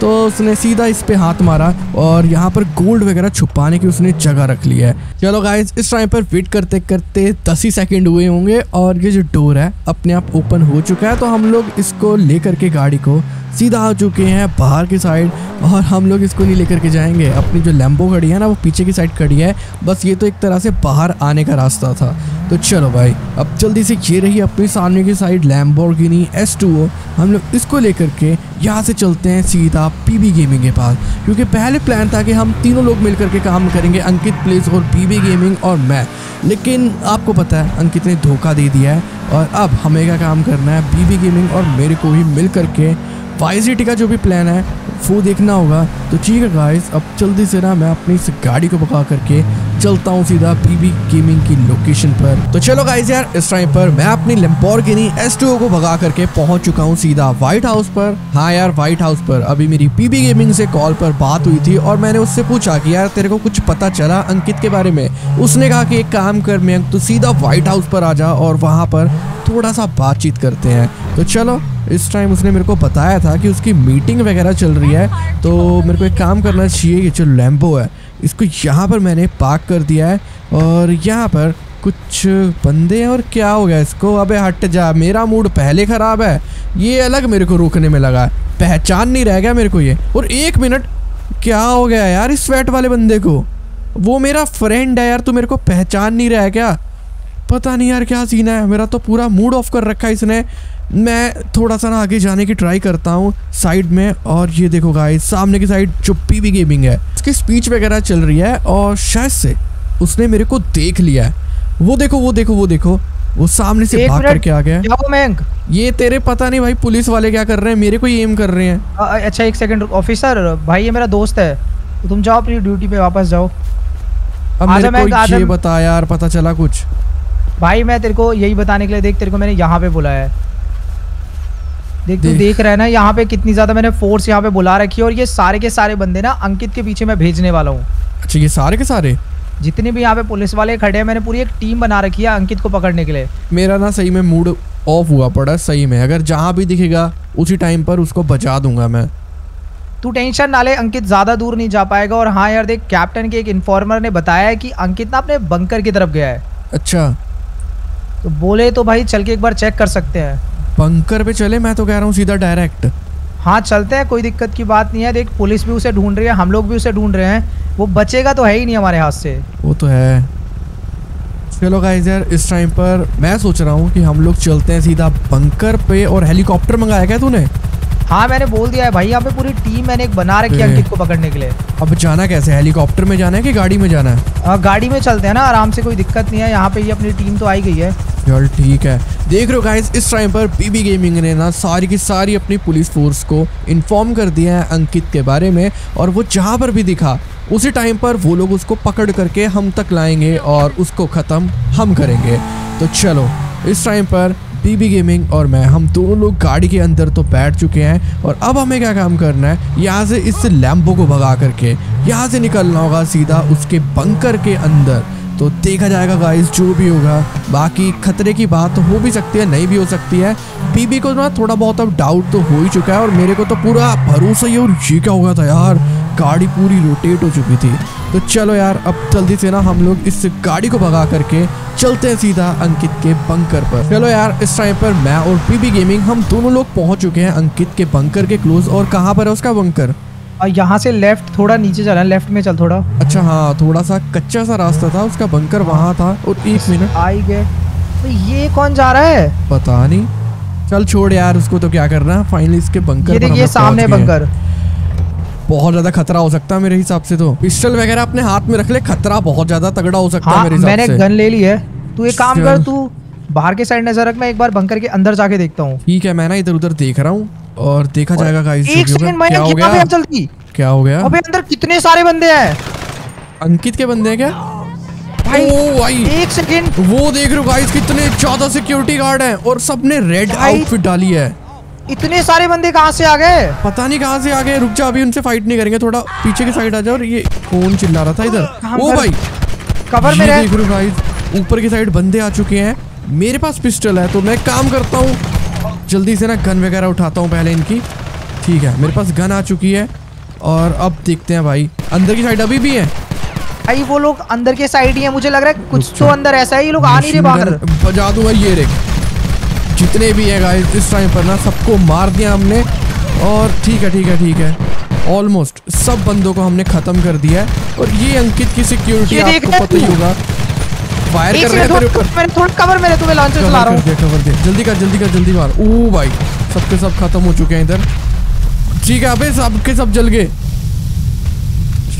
तो उसने सीधा इस पे हाथ मारा और यहाँ पर गोल्ड वगैरह छुपाने की उसने जगह रख ली है। चलो गाइज, इस टाइम पर वेट करते करते 10 ही सेकंड हुए होंगे और ये जो डोर है अपने आप ओपन हो चुका है। तो हम लोग इसको ले करके गाड़ी को सीधा आ चुके हैं बाहर की साइड और हम लोग इसको नहीं लेकर के जाएंगे। अपनी जो लैम्बो खड़ी है ना वो पीछे की साइड खड़ी है, बस ये तो एक तरह से बाहर आने का रास्ता था। तो चलो भाई, अब जल्दी से ये रही अपने सामने की साइड लैम्बोर्गिनी S2O, हम लोग इसको लेकर के यहाँ से चलते हैं सीधा पीबी गेमिंग के पास, क्योंकि पहले प्लान था कि हम तीनों लोग मिलकर के काम करेंगे, अंकित प्लेस और पीबी गेमिंग और मैं। लेकिन आपको पता है अंकित ने धोखा दे दिया है और अब हमें क्या काम करना है, पीबी गेमिंग और मेरे को ही मिल करके वाइस सिटी का जो भी प्लान है वो देखना होगा। तो ठीक है गाइस, अब जल्दी से ना मैं अपनी इस गाड़ी को पका करके चलता हूँ सीधा पीबी गेमिंग की लोकेशन पर। तो चलो गाइस यार, इस टाइम पर मैं अपनी लैम्बोर्गिनी S2O को भगा करके पहुँच चुका हूँ सीधा व्हाइट हाउस पर। हाँ यार, व्हाइट हाउस पर। अभी मेरी पीबी गेमिंग से कॉल पर बात हुई थी और मैंने उससे पूछा कि यार तेरे को कुछ पता चला अंकित के बारे में। उसने कहा कि एक काम कर मेंक, तो सीधा व्हाइट हाउस पर आ जा और वहाँ पर थोड़ा सा बातचीत करते हैं। तो चलो, इस टाइम उसने मेरे को बताया था कि उसकी मीटिंग वगैरह चल रही है, तो मेरे को एक काम करना चाहिए। ये जो लैम्बो है इसको यहाँ पर मैंने पार्क कर दिया है और यहाँ पर कुछ बंदे हैं और क्या हो गया इसको, अबे हट जा। मेरा मूड पहले ख़राब है, ये अलग मेरे को रोकने में लगा है, पहचान नहीं रह गया मेरे को ये। और एक मिनट, क्या हो गया यार इस स्वेट वाले बंदे को? वो मेरा फ्रेंड है यार, तू मेरे को पहचान नहीं रहा क्या? पता नहीं यार क्या सीन है, मेरा तो पूरा मूड ऑफ कर रखा है इसने। मैं थोड़ा सा ना आगे जाने की ट्राई करता हूँ साइड में और ये देखो गाइस, सामने की साइड जो पीबी गेमिंग है उसकी स्पीच वगैरह चल रही है और शायद से उसने मेरे को देख लिया है। वो देखो वो देखो वो देखो, वो सामने से भाग करके आ गया। ये तेरे पता नहीं भाई पुलिस वाले क्या कर रहे हैं, मेरे को ही एम कर रहे हैं। अच्छा एक सेकंड ऑफिसर भाई, ये मेरा दोस्त है, तुम जाओ अपनी ड्यूटी पे वापस जाओ। अब मेरे को ये बता यार, पता चला कुछ? भाई मैं तेरे को यही बताने के लिए, देख तेरे को मैंने यहाँ पे बुलाया है, देख तू देख रहा है ना यहाँ पे कितनी ज्यादा मैंने फोर्स यहाँ पे बुला रखी है और ये सारे के सारे बंदे ना अंकित के पीछे मैं भेजने वाला हूँ। अच्छा, ये सारे के सारे जितने भी यहाँ पे पुलिस वाले खड़े हैं, मैंने पूरी एक टीम बना रखी है अंकित को पकड़ने के लिए। मेरा ना सही में मूड ऑफ हुआ पड़ा सही में, अगर जहाँ भी दिखेगा उसी टाइम पर उसको बचा दूंगा मैं। तू टेंशन ना ले, अंकित ज़्यादा दूर नहीं जा पाएगा। और हाँ यार देख, कैप्टन के एक इन्फॉर्मर ने बताया है कि अंकित ना अपने बंकर की तरफ गया है। अच्छा, तो बोले तो भाई चल के एक बार चेक कर सकते हैं। बंकर पे चले? मैं तो कह रहा हूँ सीधा डायरेक्ट। हाँ चलते हैं, कोई दिक्कत की बात नहीं है। देख पुलिस भी उसे ढूंढ रही है, हम लोग भी उसे ढूंढ रहे हैं, वो बचेगा तो है ही नहीं हमारे हाथ से। वो तो है। चलो गाइस यार, इस टाइम पर मैं सोच रहा हूँ कि हम लोग चलते हैं सीधा बंकर पे। और हेलीकॉप्टर मंगाया क्या तूने? हाँ मैंने बोल दिया है भाई, यहाँ पे पूरी टीम मैंने एक बना रखी है अंकित को पकड़ने के लिए। अब जाना कैसे, हेलीकॉप्टर में जाना है कि गाड़ी में जाना है? गाड़ी में चलते हैं ना, आराम से, कोई दिक्कत नहीं है। यहाँ पे ये अपनी टीम तो आई गई है। चल ठीक है। देख रहे हो गाइस, इस टाइम पर पीबी गेमिंग ने ना सारी की सारी अपनी पुलिस फोर्स को इन्फॉर्म कर दिया है अंकित के बारे में और वो जहाँ पर भी दिखा उसी टाइम पर वो लोग उसको पकड़ करके हम तक लाएंगे और उसको ख़त्म हम करेंगे। तो चलो, इस टाइम पर पीबी गेमिंग और मैं, हम दोनों लोग गाड़ी के अंदर तो बैठ चुके हैं और अब हमें क्या काम करना है, यहाँ से इस लैम्बो को भगा करके यहाँ से निकलना होगा सीधा उसके बंकर के अंदर। तो देखा जाएगा गाइस जो भी होगा, बाकी खतरे की बात हो भी सकती है, नहीं भी हो सकती है। पीबी को ना थोड़ा बहुत अब डाउट तो हो ही चुका है और मेरे को तो पूरा भरोसा ही। और ये क्या हुआ था यार, गाड़ी पूरी रोटेट हो चुकी थी। तो चलो यार, अब जल्दी से ना हम लोग इस गाड़ी को भगा करके चलते हैं सीधा अंकित के बंकर पर। चलो यार, इस टाइम पर मैं और पीबी गेमिंग हम दोनों लोग पहुंच चुके हैं अंकित के बंकर के क्लोज। और कहाँ पर है उसका बंकर? और यहाँ से लेफ्ट थोड़ा नीचे चला, लेफ्ट में चल थोड़ा। अच्छा हाँ, थोड़ा सा कच्चा सा रास्ता था, उसका बंकर वहाँ था। और एक मिनट, आई गए। तो ये कौन जा रहा है? पता नहीं, चल छोड़ यार उसको, तो क्या करना। फाइनली इसके बंकर, ये सामने बंकर, बहुत ज्यादा खतरा हो सकता है मेरे हिसाब से। तो पिस्टल वगैरह अपने हाथ में रख ले, खतरा बहुत ज्यादा तगड़ा हो सकता है मेरे हिसाब से। मैंने गन ले ली है, तू एक काम कर, तू बाहर के साइड नजर रख, मैं एक बार बंकर के अंदर जाके देखता हूँ। ठीक है, मैं ना इधर उधर देख रहा हूँ और देखा जाएगा गाइस। एक सेकंड, मैंने किताबें चलती, क्या हो गया? अबे अंदर कितने सारे बंदे हैं, अंकित के बंदे हैं क्या? ओ भाई एक सेकंड, वो देख रहे हो गाइस कितने ज्यादा सिक्योरिटी गार्ड हैं और सबने रेड आउटफिट डाली है। इतने सारे बंदे कहाँ से आ गए? पता नहीं कहाँ से आ गए। रुक जा, अभी उनसे फाइट नहीं करेंगे, थोड़ा पीछे की साइड आ जाओ। और ये कौन चिल्ला रहा था इधर? ओ भाई कवर में रह। गुरु गाइस, ऊपर की साइड बंदे आ चुके हैं। मेरे पास पिस्टल है तो मैं काम करता हूँ, जल्दी से ना गन वगैरह उठाता हूँ पहले इनकी। ठीक है, मेरे पास गन आ चुकी है और अब देखते हैं भाई अंदर की साइड अभी भी है। भाई वो लोग अंदर के साइड ही है, मुझे लग रहा है कुछ तो अंदर ऐसा है, ये लोग आ नहीं रहे बाहर। बजा दूंगा ये रे जितने भी है गाइस इस टाइम पर ना, सबको मार दिया हमने। और ठीक है ठीक है ठीक है, ऑलमोस्ट सब बंदों को हमने खत्म कर दिया है। और ये अंकित की सिक्योरिटी आपको पता ही होगा, फायर कर रहे हैं ऊपर। मैंने थोड़ा कवर में तुम्हें लॉन्चर चला रहा हूं, कवर दे, जल्दी कर जल्दी कर जल्दी मार। ओ भाई सबके सब खत्म हो चुके हैं इधर। ठीक है अबे सबके सब जल गए,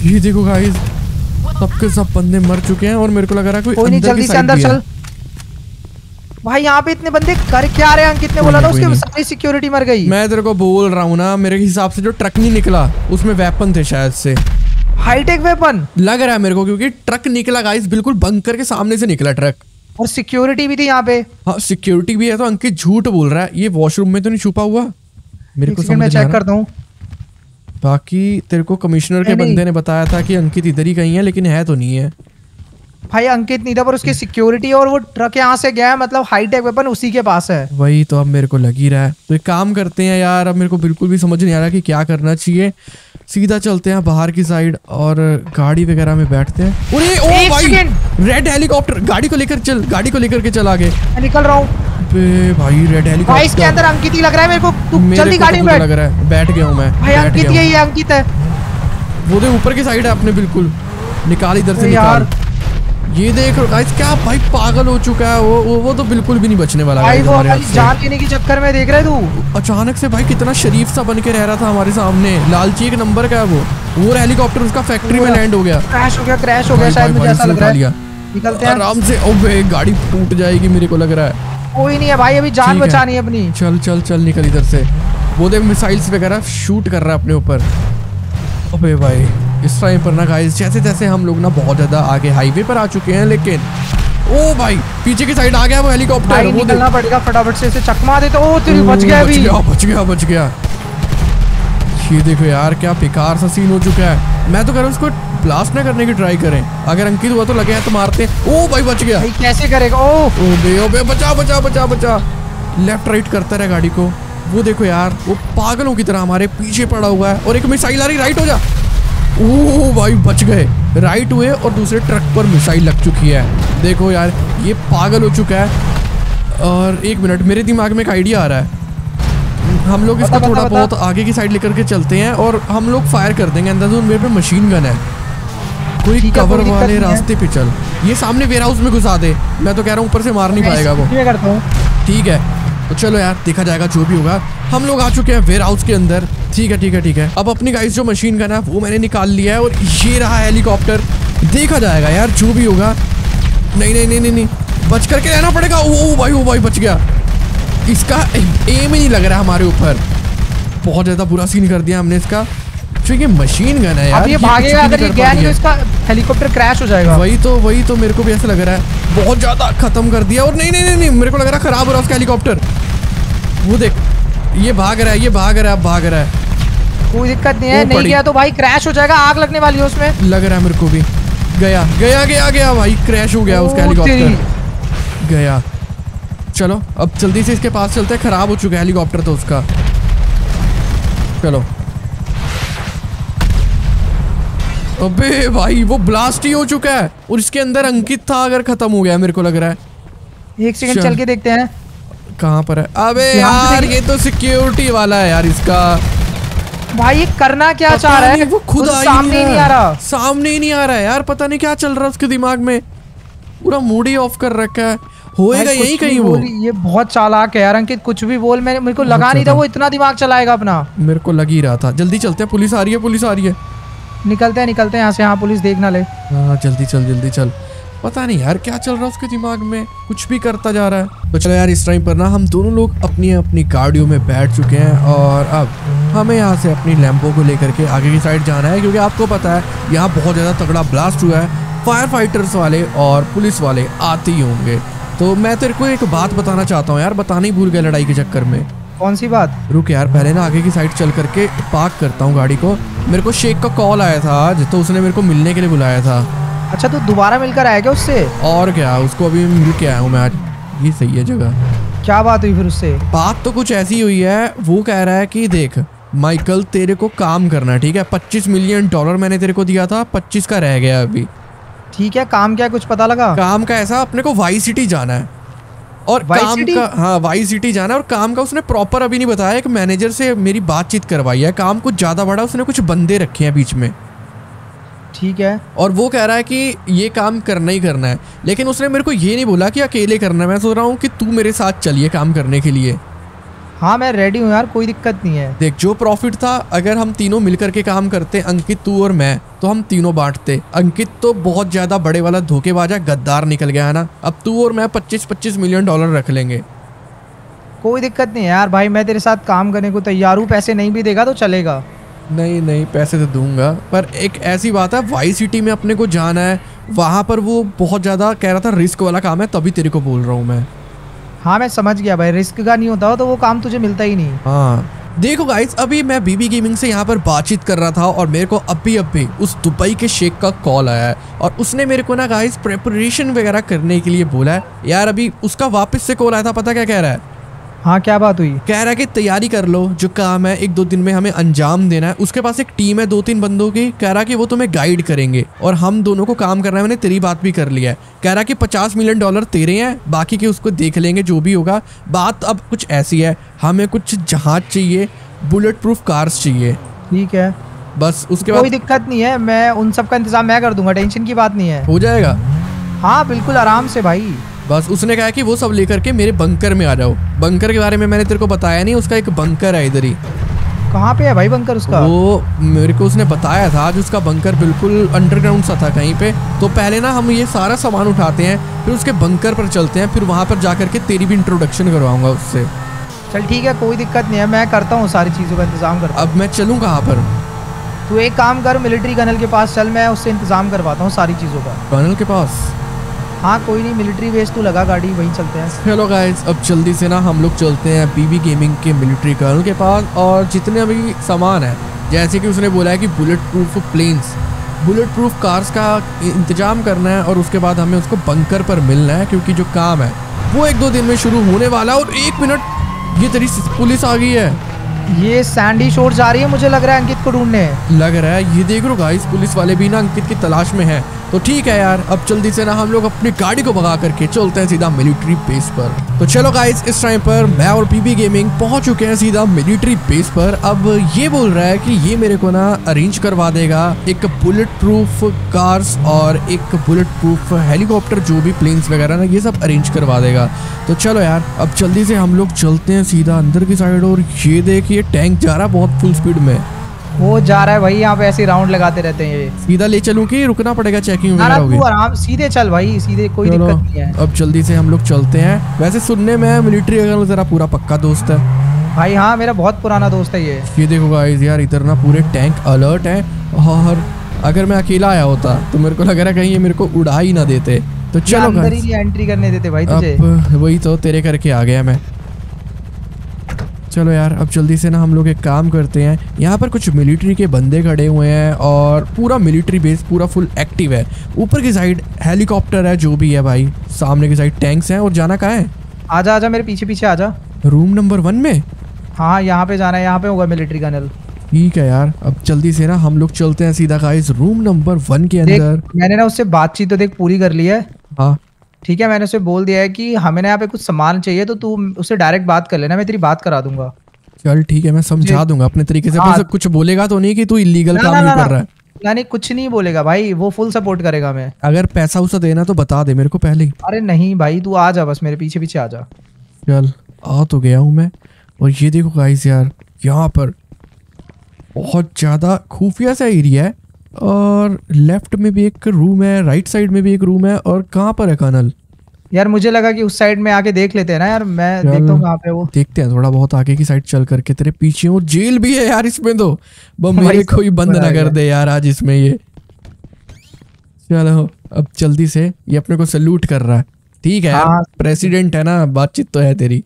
ये देखो गाइस सबके सब बंदे मर चुके हैं। और मेरे को लग रहा है कोई नहीं, जल्दी से अंदर चल भाई। यहाँ पे इतने बंदे कर क्या रहे हैं अंकित ने बोला ना, उसके सारी सिक्योरिटी मर गई। मैं तेरे को बोल रहा हूँ ना, मेरे हिसाब से जो ट्रक नहीं निकला उसमें वेपन थे शायद से, हाईटेक वेपन लग रहा है मेरे को, क्योंकि ट्रक निकला गाइस बिल्कुल बंकर के सामने से निकला ट्रक। और सिक्योरिटी भी थी यहाँ पे। हाँ सिक्योरिटी भी है, तो अंकित झूठ बोल रहा है। ये वॉशरूम में तो नहीं छुपा हुआ, मेरे को समझ में चेक करता हूँ। बाकी तेरे को कमिश्नर के बंदे ने बताया था कि अंकित इधर ही कहीं है, लेकिन है तो नहीं है भाई। अंकित नहीं था पर उसकी सिक्योरिटी, और वो ट्रक यहाँ से गया है, मतलब हाईटेक वेपन उसी के पास है। वही तो अब मेरे को लग ही रहा है। तो एक काम करते हैं यार, अब मेरे को बिल्कुल भी समझ नहीं आ रहा कि क्या करना चाहिए। सीधा चलते हैं बाहर की साइड और गाड़ी वगैरह में बैठते हैं। अरे ओ भाई रेड हेलीकॉप्टर, गाड़ी को लेकर चल, गाड़ी को लेकर के चल आगे, निकल रहा हूँ भाई। रेड हेलीकॉप्टर इसके अंदर अंकित ही लग रहा है मेरे को, तू जल्दी गाड़ी में बैठ। लग रहा है बैठ गया हूँ मैं भाई, अंकित ही है, अंकित है। वो तो ऊपर की साइड है अपने, बिल्कुल निकाल इधर से यार। ये देख रहा गाइस क्या भाई पागल हो चुका है वो तो बिल्कुल भी नहीं बचने वाला भाई। वो जान लेने के चक्कर में देख रहे तू अचानक से भाई कितना शरीफ सा बन के रह रहा था हमारे सामने, लालची एक नंबर का है वो हेलीकॉप्टर उसका फैक्ट्री में लैंड हो गया, क्रैश हो गया शायद, मुझे ऐसा लग रहा है। निकलते हैं आराम से, ओए गाड़ी टूट जाएगी मेरे को लग रहा है। कोई नहीं है भाई, अभी जान बचानी है अपनी। चल चल चल निकल इधर से, वो देख मिसाइल्स वगैरह शूट कर रहा है अपने ऊपर। अबे भाई इस टाइम पर ना गाइस जैसे जैसे हम लोग ना बहुत ज्यादा आगे हाईवे पर आ चुके हैं, लेकिन ओ भाई पीछे की साइड आ गया वो हेलीकॉप्टर, वो निकलना पड़ेगा फटाफट से, इसे चकमा दे। तो ओ तेरी बच गया अभी, बच गया। ये देखो यार क्या बेकार सा सीन हो चुका है। मैं तो कह रहा हूं उसको ब्लास्ट ना करने की ट्राई करें, अगर अंकित हुआ तो लगे हैं तो मारते हैं। ओ भाई बच गया, कैसे करेगा। ओबे बचा। लेफ्ट राइट करता रहा गाड़ी को। वो देखो यार वो पागलों की तरह हमारे पीछे पड़ा हुआ है, और एक मिसाइल आ रही, राइट हो जा। ओ भाई बच गए, राइट हुए और दूसरे ट्रक पर मिसाइल लग चुकी है। देखो यार ये पागल हो चुका है। और एक मिनट मेरे दिमाग में एक आइडिया आ रहा है, हम लोग इसको थोड़ा बहुत आगे की साइड लेकर के चलते हैं और हम लोग फायर कर देंगे। अंदाजा मेरे पे मशीन गन है, कोई कवर वाले रास्ते पे चल, ये सामने वेयर हाउस में घुसा दे। मैं तो कह रहा हूँ ऊपर से मार नहीं पाएगा वो, ठीक है। तो चलो यार देखा जाएगा जो भी होगा। हम लोग आ चुके हैं वेयर हाउस के अंदर, ठीक है ठीक है ठीक है। अब अपनी गाइस जो मशीन गन है वो मैंने निकाल लिया है, और ये रहा हेलीकॉप्टर। देखा जाएगा यार जो भी होगा। नहीं नहीं नहीं नहीं, नहीं। बच करके रहना पड़ेगा। ओ भाई बच गया, इसका एम ही नहीं लग रहा हमारे ऊपर। बहुत ज़्यादा बुरा सीन कर दिया हमने इसका, क्योंकि मशीन गन है यार, ये भागेगा अगर ये गया तो इसका हेलीकॉप्टर क्रैश हो जाएगा। वही तो मेरे को भी ऐसा लग रहा है, बहुत ज़्यादा ख़त्म कर दिया। और नहीं मेरे को लग रहा है ख़राब हो रहा है उसका हेलीकॉप्टर। वो देख ये भाग रहा है। कोई दिक्कत नहीं है, नहीं गया तो भाई क्रैश हो जाएगा, आग लगने वाली है उसमें। लग रहा है मेरे को भी, गया भाई, क्रैश हो गया उसका हेलीकॉप्टर, गया। चलो अब जल्दी से इसके पास चलते हैं, खराब हो चुका है हेलीकॉप्टर तो उसका। चलो अबे भाई वो ब्लास्ट ही हो चुका है, और इसके अंदर अंकित था अगर, खत्म हो गया मेरे को लग रहा है। एक सेकंड चल के देखते हैं कहाँ पर है। अबे यार ये तो सिक्योरिटी वाला है यार इसका। भाई ये करना क्या चाह रहा है वो खुद सामने ही नहीं आ रहा है यार, पता नहीं क्या चल रहा है उसके दिमाग में, पूरा मूड ही ऑफ कर रखा है। होएगा यही कहीं वो, ये बहुत चालाक है यार अंकित, कुछ भी बोल। मेरे को लगा नहीं था वो इतना दिमाग चलाएगा अपना, मेरे को लग ही रहा था। जल्दी चलते हैं, पुलिस आ रही है। निकलते हैं यहाँ से, यहाँ पुलिस देख ना ले। हाँ जल्दी चल। पता नहीं यार क्या चल रहा है उसके दिमाग में, कुछ भी करता जा रहा है। तो चलो यार इस टाइम पर ना हम दोनों लोग अपनी अपनी गाड़ियों में बैठ चुके हैं, और अब हमें यहाँ से अपनी लैम्बो को लेकर के आगे की साइड जाना है, क्योंकि आपको पता है यहाँ बहुत ज़्यादा तगड़ा ब्लास्ट हुआ है। फायर फाइटर्स वाले और पुलिस वाले आते ही होंगे। तो मैं तेरे को एक बात बताना चाहता हूँ यार, बताना ही भूल गया लड़ाई के चक्कर में। कौन सी बात? रुक यार पहले ना आगे की साइड चल करके पार्क करता हूँ गाड़ी को। मेरे को शेख का कॉल आया था आज, तो उसने मेरे को मिलने के लिए बुलाया था। अच्छा तो दोबारा मिलकर आया क्या उससे? और क्या, उसको अभी मिल के आया हूँ मैं आज। ये सही है जगह। क्या बात हुई फिर उससे? बात तो कुछ ऐसी हुई है, वो कह रहा है कि देख माइकल तेरे को काम करना, ठीक है? 25 मिलियन डॉलर मैंने तेरे को दिया था, 25 का रह गया अभी, ठीक है? काम क्या है, कुछ पता लगा? काम का ऐसा, अपने को वाइस सिटी जाना है और काम का, हाँ वाइस सिटी जाना है और काम का उसने प्रॉपर अभी नहीं बताया। एक मैनेजर से मेरी बातचीत करवाई है, काम कुछ ज़्यादा बड़ा, उसने कुछ बंदे रखे हैं बीच में, ठीक है? और वो कह रहा है कि ये काम करना ही करना है, लेकिन उसने मेरे को ये नहीं बोला कि अकेले करना है। मैं सोच रहा हूँ कि तू मेरे साथ चलिए काम करने के लिए। हाँ मैं रेडी हूँ यार, कोई दिक्कत नहीं है। देख जो प्रॉफिट था, अगर हम तीनों मिलकर के काम करते, अंकित तू और मैं, तो हम तीनों बांटते। अंकित तो बहुत ज़्यादा बड़े वाला धोखेबाजा गद्दार निकल गया है ना, अब तू और मैं 25-25 मिलियन डॉलर रख लेंगे। कोई दिक्कत नहीं है यार भाई, मैं तेरे साथ काम करने को तैयार हूँ। पैसे नहीं भी देगा तो चलेगा? नहीं नहीं पैसे तो दूंगा, पर एक ऐसी बात है, वाइस सिटी में अपने को जाना है, वहाँ पर वो बहुत ज़्यादा कह रहा था रिस्क वाला काम है, तभी तेरे को बोल रहा हूँ मैं। हाँ मैं समझ गया भाई, रिस्क का नहीं होता हो तो वो काम तुझे मिलता ही नहीं। हाँ देखो गाइस, अभी मैं बीबी गेमिंग से यहाँ पर बातचीत कर रहा था और मेरे को अभी उस दुबई के शेख का कॉल आया है और उसने मेरे को ना गाइस प्रेपरेशन वगैरह करने के लिए बोला है यार। अभी उसका वापस से कॉल आया था, पता क्या कह रहा है? हाँ क्या बात हुई? कह रहा है कि तैयारी कर लो, जो काम है 1-2 दिन में हमें अंजाम देना है। उसके पास एक टीम है 2-3 बंदों की, कह रहा है कि वो तुम्हें गाइड करेंगे और हम दोनों को काम करना है। मैंने तेरी बात भी कर लिया है, कह रहा है कि 50 मिलियन डॉलर तेरे हैं, बाकी के उसको देख लेंगे जो भी होगा। बात अब कुछ ऐसी है, हमें कुछ जहाज चाहिए, बुलेट प्रूफ कार्स चाहिए, ठीक है? बस उसके बाद कोई दिक्कत नहीं है, मैं उन सब का इंतजाम मैं कर दूंगा, टेंशन की बात नहीं है, हो जाएगा। हाँ बिल्कुल आराम से भाई। बस उसने कहा कि वो सब लेकर के मेरे बंकर में आ जाओ। बंकर के बारे में मैंने तेरे को बताया नहीं, उसका एक बंकर है इधर ही। कहाँ पे है भाई बंकर उसका? वो मेरे को उसने बताया था आज, उसका बंकर बिल्कुल अंडरग्राउंड सा था कहीं पे। तो पहले ना हम ये सारा सामान उठाते हैं, फिर उसके बंकर पर चलते हैं, फिर वहाँ पर जाकर के तेरी भी इंट्रोडक्शन करवाऊंगा उससे। चल ठीक है, कोई दिक्कत नहीं है, मैं करता हूँ सारी चीज़ों का इंतजाम कर। अब मैं चलूँ कहाँ पर? तू एक काम कर, मिलिट्री कर्नल के पास चल, मैं उससे इंतजाम करवाता हूँ सारी चीज़ों का। कर्नल के पास? हाँ कोई नहीं, मिलिट्री बेस तो लगा गाड़ी, वहीं चलते हैं। हेलो गाइस, अब जल्दी से ना हम लोग चलते हैं बीबी गेमिंग के मिलिट्री कर्नल के पास और जितने अभी सामान है, जैसे कि उसने बोला है कि bullet proof planes, bullet proof cars का इंतजाम करना है और उसके बाद हमें उसको बंकर पर मिलना है, क्योंकि जो काम है वो 1-2 दिन में शुरू होने वाला। और 1 मिनट, ये तेरी पुलिस आ गई है। ये सैंडी शोर जा रही है, मुझे लग रहा है अंकित को ढूंढने लग रहा है। ये देख लो गाइस, पुलिस वाले भी ना अंकित की तलाश में है। तो ठीक है यार, अब जल्दी से ना हम लोग अपनी गाड़ी को भगा करके चलते हैं सीधा मिलिट्री बेस पर। तो चलो गाइस, इस टाइम पर मैं और बीबी गेमिंग पहुंच चुके हैं सीधा मिलिट्री बेस पर। अब ये बोल रहा है कि ये मेरे को ना अरेंज करवा देगा एक बुलेट प्रूफ कार्स और एक बुलेट प्रूफ हेलीकॉप्टर, जो भी प्लेन्स वगैरह ना ये सब अरेंज करवा देगा। तो चलो यार, अब जल्दी से हम लोग चलते हैं सीधा अंदर की साइड। और ये देखिए टैंक जा रहा है बहुत फुल स्पीड में, वो जा रहा है भाई। यहाँ पे ऐसे राउंड लगाते रहते हैं ये। सीधा ले चलूं कि रुकना पड़ेगा, चेकिंग वगैरह होगी? आराम सीधे चल भाई, सीधे, कोई दिक्कत नहीं है। अब जल्दी से हम लोग चलते हैं। वैसे सुनने में मिलिट्री अगर जरा पूरा पक्का दोस्त है भाई। हाँ मेरा बहुत पुराना दोस्त है ये देखो गाइस यार, इधर ना पूरे टैंक अलर्ट है और अगर मैं अकेला आया होता तो मेरे को लग रहा है कहीं ये मेरे को उड़ा ही ना देते। तो चलो अंदर ही एंट्री करने देते भाई तुझे। वही तो, तेरे करके आ गया मैं। चलो यार, अब जल्दी से ना हम लोग एक काम करते हैं। यहाँ पर कुछ मिलिट्री के बंदे खड़े हुए हैं और पूरा मिलिट्री बेस पूरा फुल एक्टिव है। ऊपर की साइड हेलीकॉप्टर है, जो भी है भाई। सामने की साइड टैंक्स हैं। और जाना कहाँ है? आजा आजा, मेरे पीछे पीछे आजा। रूम नंबर 1 में? हाँ यहाँ पे जाना है, यहाँ पे होगा मिलिट्री कर्नल। ठीक है यार, अब जल्दी से ना हम लोग चलते हैं सीधा गाइस रूम नंबर 1 के अंदर। मैंने ना उससे बातचीत तो देख पूरी कर ली है। हाँ ठीक है, मैंने उसे बोल दिया है कि हमें ना यहाँ पे कुछ सामान चाहिए, तो तू उससे डायरेक्ट बात कर लेना, मैं तेरी बात करा दूंगा। चल ठीक है, मैं समझा दूंगा अपने तरीके से। हाँ। कुछ बोलेगा तो नहीं कि तू इलीगल काम नहीं कर रहा है? नहीं कुछ नहीं बोलेगा भाई, वो फुल सपोर्ट करेगा। मैं अगर पैसा उसे देना तो बता दे मेरे को पहले। अरे नहीं भाई, तू आ जा, बस मेरे पीछे पीछे आ जा। चल आ तो गया हूँ मैं। और ये देखो गाइस यार, यहाँ पर बहुत ज़्यादा खुफिया सा एरिया है और लेफ्ट में भी एक रूम है, राइट साइड में भी एक रूम है। और कहाँ पर है कर्नल? यार मुझे लगा कि उस साइड में आके देख लेते हैं ना यार, मैं देखता हूँ कहाँ पे वो। देखते हैं थोड़ा बहुत आगे की साइड चल करके, तेरे पीछे। और जेल भी है यार इसमें तो, मेरे को ही बंद ना कर दे यार आज इसमें ये। चलो अब जल्दी से, ये अपने को सल्यूट कर रहा है। ठीक है यार, प्रेसिडेंट है ना, बातचीत तो है तेरी।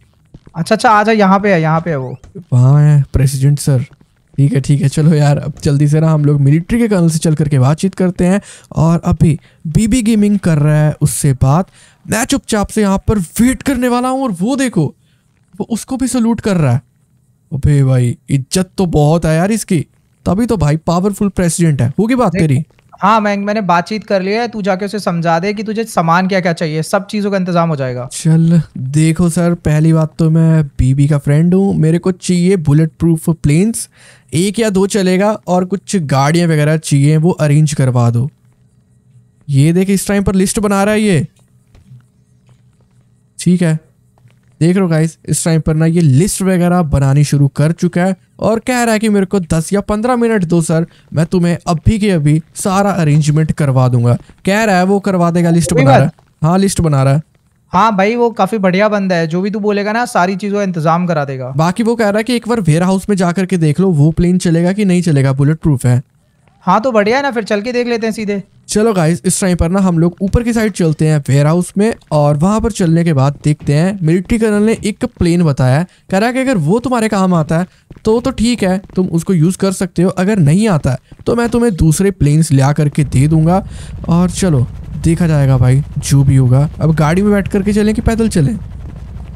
अच्छा अच्छा आ जा, यहाँ पे है, यहाँ पे है वो, वहाँ है प्रेसिडेंट सर। ठीक है ठीक है, चलो यार, अब जल्दी से ना हम लोग मिलिट्री के कर्नल से चल करके बातचीत करते हैं। और अभी बीबी गेमिंग कर रहा है उससे बात, मैं चुपचाप से यहाँ पर वेट करने वाला हूँ। और वो देखो, वो उसको भी सल्यूट कर रहा है। अबे भाई इज्जत तो बहुत है यार इसकी, तभी तो भाई पावरफुल प्रेसिडेंट है। वो की बात करी? हाँ मैंने बातचीत कर लिया है, तू जाके उसे समझा दे कि तुझे सामान क्या क्या चाहिए, सब चीजों का इंतजाम हो जाएगा। चल देखो सर, पहली बात तो मैं बीबी का फ्रेंड हूँ, मेरे को चाहिए बुलेट प्रूफ प्लेन्स, 1 या 2 चलेगा, और कुछ गाड़ियाँ वगैरह चाहिए, वो अरेंज करवा दो। ये देख इस टाइम पर लिस्ट बना रहा है ये, ठीक है देख रहे हो गाइस, इस टाइम पर ना ये लिस्ट वगैरह बनानी शुरू कर चुका है और कह रहा है कि मेरे को 10 या 15 मिनट दो सर, मैं तुम्हें अभी के अभी सारा अरेंजमेंट करवा दूंगा। कह रहा है वो करवा देगा, लिस्ट बना रहा है। हाँ लिस्ट बना रहा है। हाँ भाई वो काफी बढ़िया बंदा है, जो भी तू बोलेगा ना सारी चीजों का इंतजाम करा देगा। बाकी वो कह रहा है कि एक बार वेयर हाउस में जाकर के देख लो वो प्लेन चलेगा कि नहीं चलेगा, बुलेट प्रूफ है। हाँ तो बढ़िया है ना, फिर चल के देख लेते हैं सीधे। चलो गाइस इस टाइम पर ना हम लोग ऊपर की साइड चलते हैं वेयर हाउस में, और वहाँ पर चलने के बाद देखते हैं। मिलिट्री कर्नल ने एक प्लेन बताया, कह रहा है कि अगर वो तुम्हारे काम आता है तो ठीक है, तुम उसको यूज़ कर सकते हो, अगर नहीं आता है तो मैं तुम्हें दूसरे प्लेन्स ला करके दे दूँगा। और चलो देखा जाएगा भाई जो भी होगा। अब गाड़ी में बैठ करके चलें कि पैदल चलें?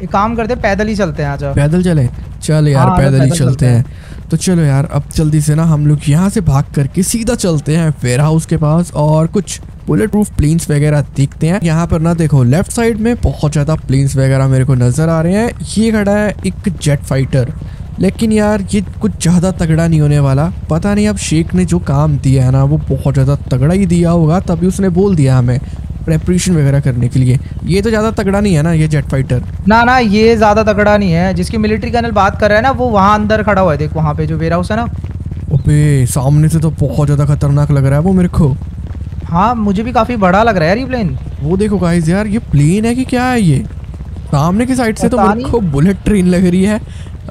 एक काम करते पैदल ही चलते हैं। आजा पैदल चलें? चल यार पैदल ही चलते हैं। तो चलो यार अब जल्दी से ना हम लोग यहाँ से भाग करके सीधा चलते हैं वेयर हाउस के पास और कुछ बुलेट प्रूफ प्लेन्स वगैरह देखते हैं। यहाँ पर ना देखो लेफ्ट साइड में बहुत ज़्यादा प्लेन्स वगैरह मेरे को नज़र आ रहे हैं। ये खड़ा है एक जेट फाइटर, लेकिन यार ये कुछ ज़्यादा तगड़ा नहीं होने वाला। पता नहीं अब शेख ने जो काम दिया है ना वो बहुत ज़्यादा तगड़ा ही दिया होगा, तभी उसने बोल दिया हमें प्रेपरेशन वगैरह करने के लिए। ये तो ज़्यादा तगड़ा नहीं है ना ये जेट फाइटर? ना ना ये ज़्यादा तगड़ा नहीं है। जिसकी मिलिट्री कर्नल बात कर रहा है ना वो वहाँ अंदर खड़ा हुआ है, देख वहाँ पे जो वेयर हाउस है ना। ओपे सामने से तो बहुत ज़्यादा खतरनाक लग रहा है वो मेरे को। हाँ मुझे भी काफ़ी बड़ा लग रहा है यार ये प्लेन। वो देखो गाइस यार ये प्लेन है कि क्या है ये? सामने की साइड से तो मेरे को बुलेट ट्रेन लग रही है।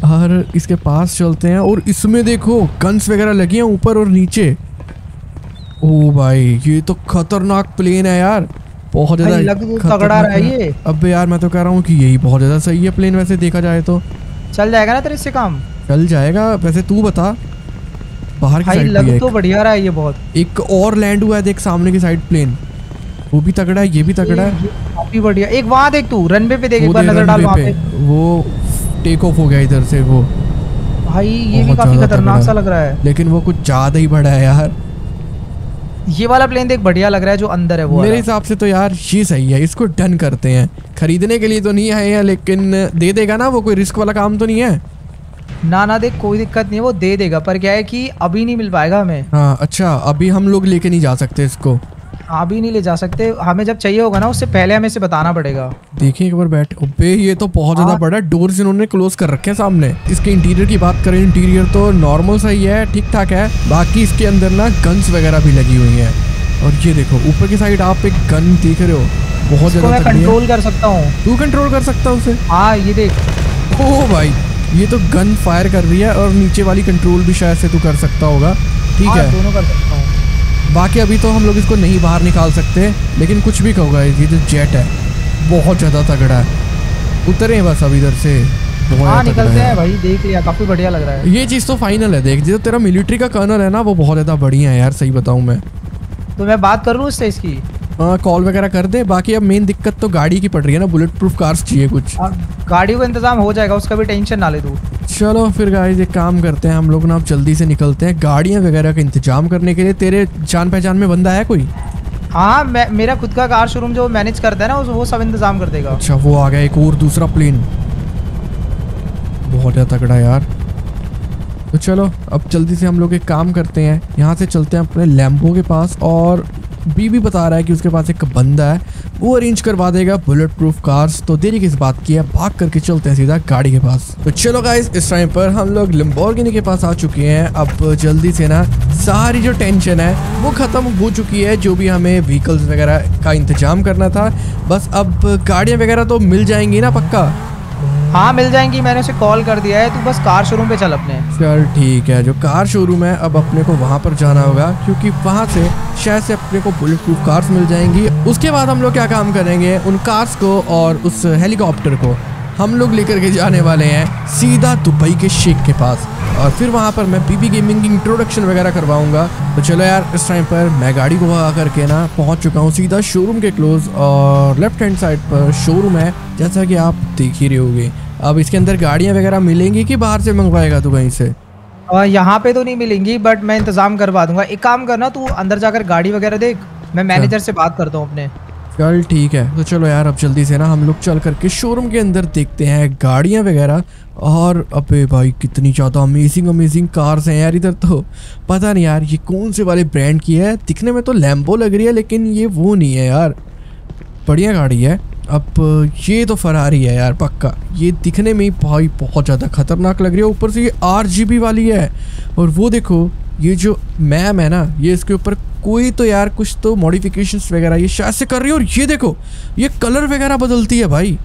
और इसके पास चलते हैं और इसमें देखो गन्स वगैरह लगी हैं ऊपर और नीचे। ओ भाई ये तो खतरनाक प्लेन है यार, बहुत ज़्यादा तगड़ा है ये। अब यार मैं तो कह रहा हूँ कि यही बहुत ज़्यादा सही है प्लेन, वैसे देखा जाए तो। चल जाएगा ना तेरे इससे काम? चल जाएगा। वैसे तू बता बाहर की साइड लग तो बढ़िया रहा है ये बहुत। एक और लैंड हुआ है देख सामने की साइड प्लेन, वो भी तगड़ा है ये भी तगड़ा है, काफी बढ़िया। एक वहाँ देख तू रनवे पे, देख एक बार नजर डाल वहाँ पे, वो टेक ऑफ हो गया इधर से वो। भाई ये भी काफी खतरनाक सा लग रहा है, लेकिन वो कुछ ज्यादा ही बड़ा है यार। ये वाला प्लेन देख बढ़िया लग रहा है जो अंदर है वो। मेरे हिसाब से तो यार ये सही है, इसको डन करते हैं। खरीदने के लिए तो नहीं आए हैं, लेकिन दे देगा ना वो, कोई रिस्क वाला काम तो नहीं है ना? ना देख कोई दिक्कत नहीं है, वो दे देगा। पर क्या है कि अभी नहीं मिल पाएगा हमें। हाँ अच्छा अभी हम लोग लेके नहीं जा सकते इसको? अभी नहीं ले जा सकते, हमें जब चाहिए होगा ना उससे पहले हमें इसे बताना पड़ेगा। देखिए एक बार बैठ। ओबे ये तो बहुत ज्यादा बड़ा है, डोर्स इन्होंने क्लोज कर रखे हैं सामने। इसके इंटीरियर की बात करें, इंटीरियर तो नॉर्मल सही है, ठीक ठाक है। बाकी इसके अंदर ना गन्स वगैरह भी लगी हुई है। और ये देखो ऊपर की साइड आप एक गन देख रहे हो, बहुत ज्यादा कंट्रोल कर सकता हूँ। तू कंट्रोल कर सकता है उसे? हाँ ये देख। ओ भाई ये तो गन फायर कर रही है, और नीचे वाली कंट्रोल भी शायद से तू कर सकता होगा। ठीक है दोनों कर सकता हूँ। बाकी अभी तो हम लोग इसको नहीं बाहर निकाल सकते, लेकिन कुछ भी कहूँगा ये जो जेट है बहुत ज़्यादा तगड़ा है। उतरे बस अब इधर से। हाँ निकलते हैं भाई, देख लिया काफ़ी बढ़िया लग रहा है। ये चीज़ तो फाइनल है, देख जो तेरा मिलिट्री का कर्नल है ना वो बहुत ज़्यादा बढ़िया है यार, सही बताऊँ मैं तो। मैं बात कर लूँ उससे इसकी? हाँ कॉल वगैरह कर दे। बाकी अब मेन दिक्कत तो गाड़ी की पड़ रही है ना, बुलेट प्रूफ कार्स चाहिए कुछ। गाड़ी का इंतजाम हो जाएगा, उसका भी टेंशन ना ले तू। चलो फिर गाइस एक काम करते हैं हम लोग ना, अब जल्दी से निकलते हैं गाड़ियाँ वगैरह का इंतजाम करने के लिए। तेरे जान पहचान में बंदा है कोई? हाँ मैं, मेरा खुद का कार शोरूम जो मैनेज करता है ना वो सब इंतजाम कर देगा। अच्छा वो आ गया एक और दूसरा प्लेन, बहुत ज़्यादा तगड़ा यार। तो चलो अब जल्दी से हम लोग एक काम करते हैं, यहाँ से चलते हैं अपने लैम्बो के पास। और बीबी बता रहा है कि उसके पास एक बंदा है वो अरेंज करवा देगा बुलेट प्रूफ कार्स, तो देरी किस बात की है, भाग करके चलते हैं सीधा गाड़ी के पास। तो चलो गाइस इस टाइम पर हम लोग लैम्बोर्गिनी के पास आ चुके हैं। अब जल्दी से ना सारी जो टेंशन है वो ख़त्म हो चुकी है, जो भी हमें व्हीकल्स वगैरह का इंतजाम करना था। बस अब गाड़ियाँ वगैरह तो मिल जाएंगी ना पक्का? हाँ मिल जाएंगी, मैंने उसे कॉल कर दिया है, तू बस कार शोरूम पे चल अपने। चल ठीक है, जो कार शोरूम है अब अपने को वहाँ पर जाना होगा, क्योंकि वहाँ से शायद से अपने को बुलेट प्रूफ कार्स मिल जाएंगी। उसके बाद हम लोग क्या काम करेंगे, उन कार्स को और उस हेलीकॉप्टर को हम लोग लेकर के जाने वाले हैं सीधा दुबई के शेख के पास, और फिर वहाँ पर मैं बीबी गेमिंग की इंट्रोडक्शन वगैरह करवाऊँगा। तो चलो यार इस टाइम पर मैं गाड़ी को भगा करके ना पहुँच चुका हूँ सीधा शोरूम के क्लोज, और लेफ्ट हैंड साइड पर शोरूम है जैसा कि आप देख ही रहे होगे। अब इसके अंदर गाड़ियाँ वगैरह मिलेंगी कि बाहर से मंगवाएगा तू कहीं से? यहाँ पे तो नहीं मिलेंगी बट मैं इंतजाम करवा दूंगा। एक काम करना, तू अंदर जाकर गाड़ी वगैरह देख, मैं मैनेजर से बात करता हूँ अपने। चल ठीक है, तो चलो यार अब जल्दी से ना हम लोग चल करके शोरूम के अंदर देखते हैं गाड़ियाँ वगैरह। और अबे भाई कितनी ज़्यादा अमेजिंग अमेजिंग कार्स हैं यार इधर तो। पता नहीं यार ये कौन से वाले ब्रांड की है, दिखने में तो लैम्बो लग रही है लेकिन ये वो नहीं है यार, बढ़िया गाड़ी है। अब ये तो फरारी है यार पक्का, ये दिखने में भाई बहुत ज़्यादा खतरनाक लग रही है। ऊपर से ये RGB वाली है और वो देखो ये जो मैम है ना, ये इसके ऊपर कोई तो यार कुछ तो मॉडिफिकेशंस वगैरह ये शायद से कर रही है। और ये देखो ये कलर वगैरह बदलती है भाई,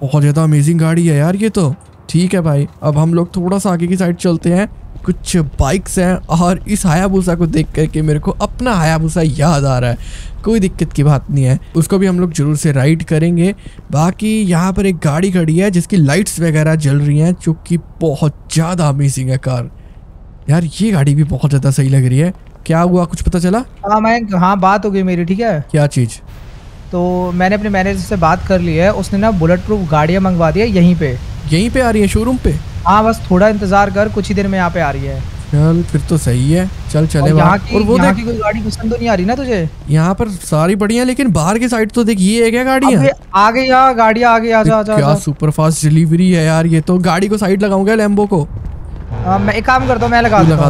बहुत ज़्यादा अमेजिंग गाड़ी है यार ये तो। ठीक है भाई अब हम लोग थोड़ा सा आगे की साइड चलते हैं, कुछ बाइक्स हैं। और इस हायाबूसा को देख करके मेरे को अपना हायाबूसा याद आ रहा है, कोई दिक्कत की बात नहीं है, उसको भी हम लोग जरूर से राइड करेंगे। बाकी यहाँ पर एक गाड़ी खड़ी है जिसकी लाइट्स वगैरह जल रही हैं, जो कि बहुत ज़्यादा अमेजिंग है कार यार। ये गाड़ी भी बहुत ज़्यादा सही लग रही है। क्या हुआ, कुछ पता चला? हाँ मैं, हाँ बात हो गई मेरी। ठीक है क्या चीज़? तो मैंने अपने मैनेजर से बात कर ली है, उसने ना बुलेट प्रूफ गाड़ियाँ मंगवा दी है, यहीं पे आ रही है शोरूम पे। हाँ बस थोड़ा इंतजार कर, कुछ ही देर में यहाँ पे आ रही है। चल फिर तो सही है, चल चले। और वो देख, कोई गाड़ी पसंद तो नहीं आ रही ना तुझे? यहाँ पर सारी बढ़िया, लेकिन बाहर के साइड तो देख ये है क्या गाड़ियाँ आ गई, गाड़ियाँ आ गई। क्या सुपर फास्ट डिलीवरी है यार ये तो। गाड़ी को साइड लगाऊंगा लैम्बो को। मैं एक काम करता हूँ, मैं लगा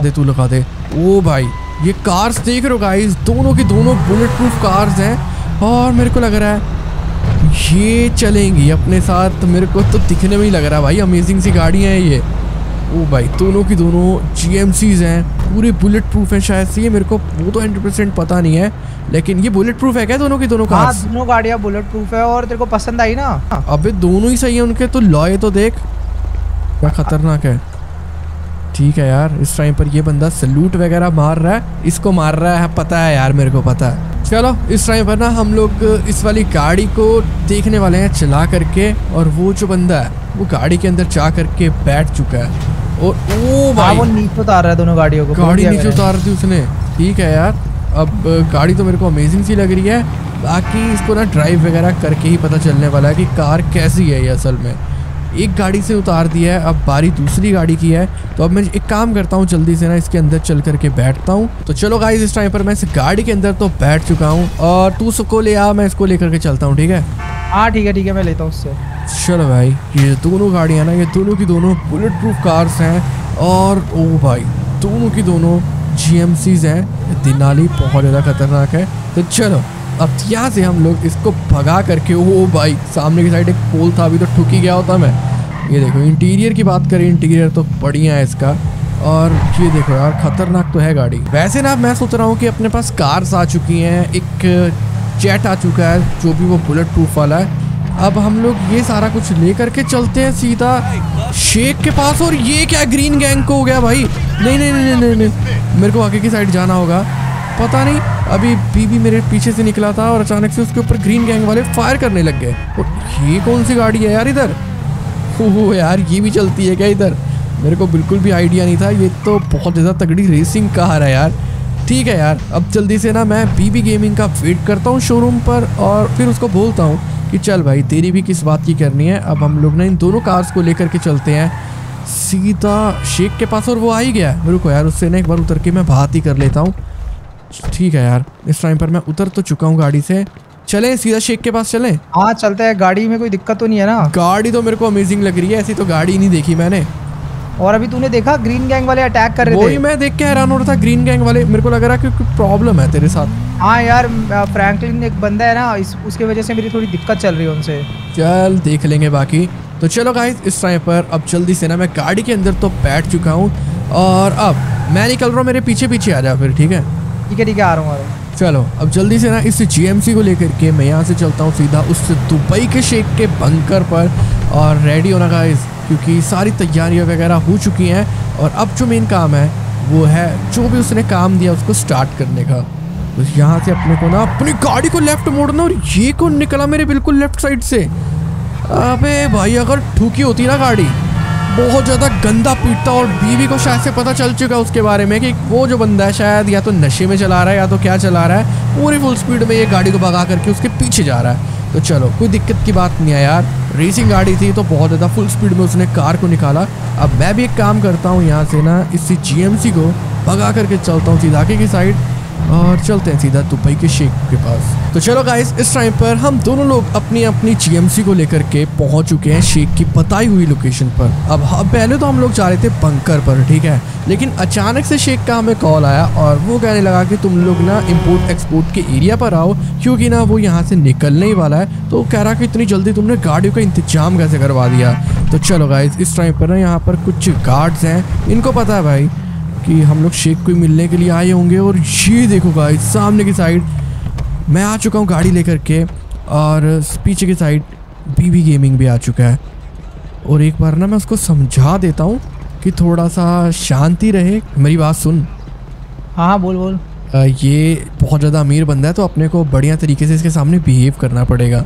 दे। ओ भाई ये कार्स देख रहे हो गाइस, दोनों की दोनों बुलेट प्रूफ कार्स हैं। और मेरे को लग रहा है ये चलेंगी अपने साथ, मेरे को तो दिखने में ही लग रहा है भाई, अमेजिंग सी गाड़ियाँ हैं ये। ओ भाई दोनों की दोनों GMCs हैं, पूरे बुलेट प्रूफ हैं शायद से, ये मेरे को वो तो 100% पता नहीं है, लेकिन ये बुलेट प्रूफ है क्या दोनों की दोनों कार्स? दोनों गाड़ियाँ बुलेट प्रूफ है। और तेरे को पसंद आई ना? अभी दोनों ही सही है उनके तो, लॉय तो देख क्या खतरनाक है। ठीक है यार, इस टाइम पर ये बंदा सलूट वगैरह मार रहा है, इसको मार रहा है, पता है यार मेरे को पता है। चलो इस टाइम पर ना हम लोग इस वाली गाड़ी को देखने वाले हैं चला करके। और वो जो बंदा है वो गाड़ी के अंदर जा करके बैठ चुका है। और ओ भाई वो नीचे उतार रहा है दोनों गाड़ियों को, गाड़ी नीचे उतार दी उसने। ठीक है यार, अब गाड़ी तो मेरे को अमेजिंग सी लग रही है। बाकी इसको ना ड्राइव वगैरह करके ही पता चलने वाला है कि कार कैसी है ये असल में। एक गाड़ी से उतार दिया है, अब बारी दूसरी गाड़ी की है। तो अब मैं एक काम करता हूँ, जल्दी से ना इसके अंदर चल करके बैठता हूँ। तो चलो गाइस इस टाइम पर मैं इस गाड़ी के अंदर तो बैठ चुका हूँ, और तू उसको ले आ, मैं इसको लेकर के चलता हूँ। ठीक है? हाँ ठीक है, ठीक है मैं लेता हूँ उससे। चलो भाई ये दोनों गाड़ियाँ ना, ये दोनों की दोनों बुलेट प्रूफ कार्स हैं। और ओ भाई दोनों की दोनों GMCs हैं, दिनाली बहुत ज़्यादा खतरनाक है। तो चलो अब यहाँ से हम लोग इसको भगा करके, ओ भाई सामने की साइड एक पोल था, अभी तो ठुक ही गया होता मैं। ये देखो इंटीरियर की बात करें, इंटीरियर तो बढ़िया है इसका। और ये देखो यार खतरनाक तो है गाड़ी। वैसे ना मैं सोच रहा हूँ कि अपने पास कार्स आ चुकी हैं, एक जेट आ चुका है जो भी वो बुलेट प्रूफ वाला है। अब हम लोग ये सारा कुछ ले करके चलते हैं सीधा शेख के पास। और ये क्या ग्रीन गैंग को हो गया भाई? नहीं नहीं नहीं नहीं नहीं, मेरे को आगे की साइड जाना होगा। पता नहीं अभी बीबी मेरे पीछे से निकला था और अचानक से उसके ऊपर ग्रीन गैंग वाले फायर करने लग गए। और ये कौन सी गाड़ी है यार इधर? ओह यार ये भी चलती है क्या इधर? मेरे को बिल्कुल भी आइडिया नहीं था। ये तो बहुत ज़्यादा तगड़ी रेसिंग कार है यार। ठीक है यार, अब जल्दी से ना मैं बीबी गेमिंग का वेट करता हूँ शोरूम पर, और फिर उसको बोलता हूँ कि चल भाई तेरी भी किस बात की करनी है। अब हम लोग ना इन दोनों कार्स को लेकर के चलते हैं सीधा शेख के पास। और वो आ ही गया, रुको यार उससे ना एक बार उतर के मैं बात ही कर लेता हूँ। ठीक है यार, इस टाइम पर मैं उतर तो चुका हूँ गाड़ी से। चलें सीधा शेख के पास चलें? हाँ चलते हैं, गाड़ी में कोई दिक्कत तो नहीं है ना? गाड़ी तो मेरे को अमेजिंग लग रही है, ऐसी तो गाड़ी नहीं देखी मैंने। और अभी तूने देखा ग्रीन गैंग वाले अटैक कर रहे थे, वही मैं देख के हैरान हो रहा था। ग्रीन गैंग वाले, मेरे को लग रहा है कि प्रॉब्लम है तेरे साथ। हाँ यार फ्रैंकलिन एक बंदा है ना, उसकी वजह से मेरी थोड़ी दिक्कत चल रही है उनसे। चल देख लेंगे बाकी। तो चलो गाइस इस टाइम पर अब जल्दी से ना मैं गाड़ी के अंदर तो बैठ चुका हूँ, और अब मैं निकल रहा हूँ, मेरे पीछे पीछे आ जा फिर। ठीक है ठीक है, आ रहा हूँ। चलो अब जल्दी से ना इस GMC को लेकर के मैं यहाँ से चलता हूँ सीधा उस दुबई के शेख के बंकर पर। और रेडी होना गाइस, क्योंकि सारी तैयारियाँ वगैरह हो चुकी हैं, और अब जो मेन काम है वो है जो भी उसने काम दिया उसको स्टार्ट करने का। तो यहाँ से अपने को ना अपनी गाड़ी को लेफ्ट मोड़ना, और ये कौन निकला मेरे बिल्कुल लेफ्ट साइड से? अबे भाई अगर ठूकी होती ना गाड़ी, बहुत ज़्यादा गंदा पीटता। और बीवी को शायद से पता चल चुका उसके बारे में कि वो जो बंदा है शायद या तो नशे में चला रहा है या तो क्या चला रहा है, पूरी फुल स्पीड में ये गाड़ी को भगा करके उसके पीछे जा रहा है। तो चलो कोई दिक्कत की बात नहीं है यार, रेसिंग गाड़ी थी तो बहुत ज़्यादा फुल स्पीड में उसने कार को निकाला। अब मैं भी एक काम करता हूँ, यहाँ से ना इसी GMC को भगा करके चलता हूँ सीधा की साइड और चलते हैं सीधा दुबई के शेख के पास। तो चलो गाइस, इस टाइम पर हम दोनों लोग अपनी अपनी GMC को लेकर के पहुंच चुके हैं शेख की बताई हुई लोकेशन पर। अब पहले तो हम लोग जा रहे थे बंकर पर, ठीक है, लेकिन अचानक से शेख का हमें कॉल आया और वो कहने लगा कि तुम लोग ना इम्पोर्ट एक्सपोर्ट के एरिया पर आओ, क्योंकि ना वो यहाँ से निकलने ही वाला है। तो कह रहा कि इतनी जल्दी तुमने गाड़ियों का इंतजाम कैसे करवा दिया। तो चलो गाइस, इस टाइम पर ना यहाँ पर कुछ गार्ड्स हैं, इनको पता है भाई कि हम लोग शेख को मिलने के लिए आए होंगे। और ये देखो गाइस, सामने की साइड मैं आ चुका हूँ गाड़ी लेकर के, और पीछे की साइड BB गेमिंग भी आ चुका है। और एक बार ना मैं उसको समझा देता हूँ कि थोड़ा सा शांति रहे। मेरी बात सुन। हाँ बोल बोल। ये बहुत ज़्यादा अमीर बंदा है तो अपने को बढ़िया तरीके से इसके सामने बिहेव करना पड़ेगा।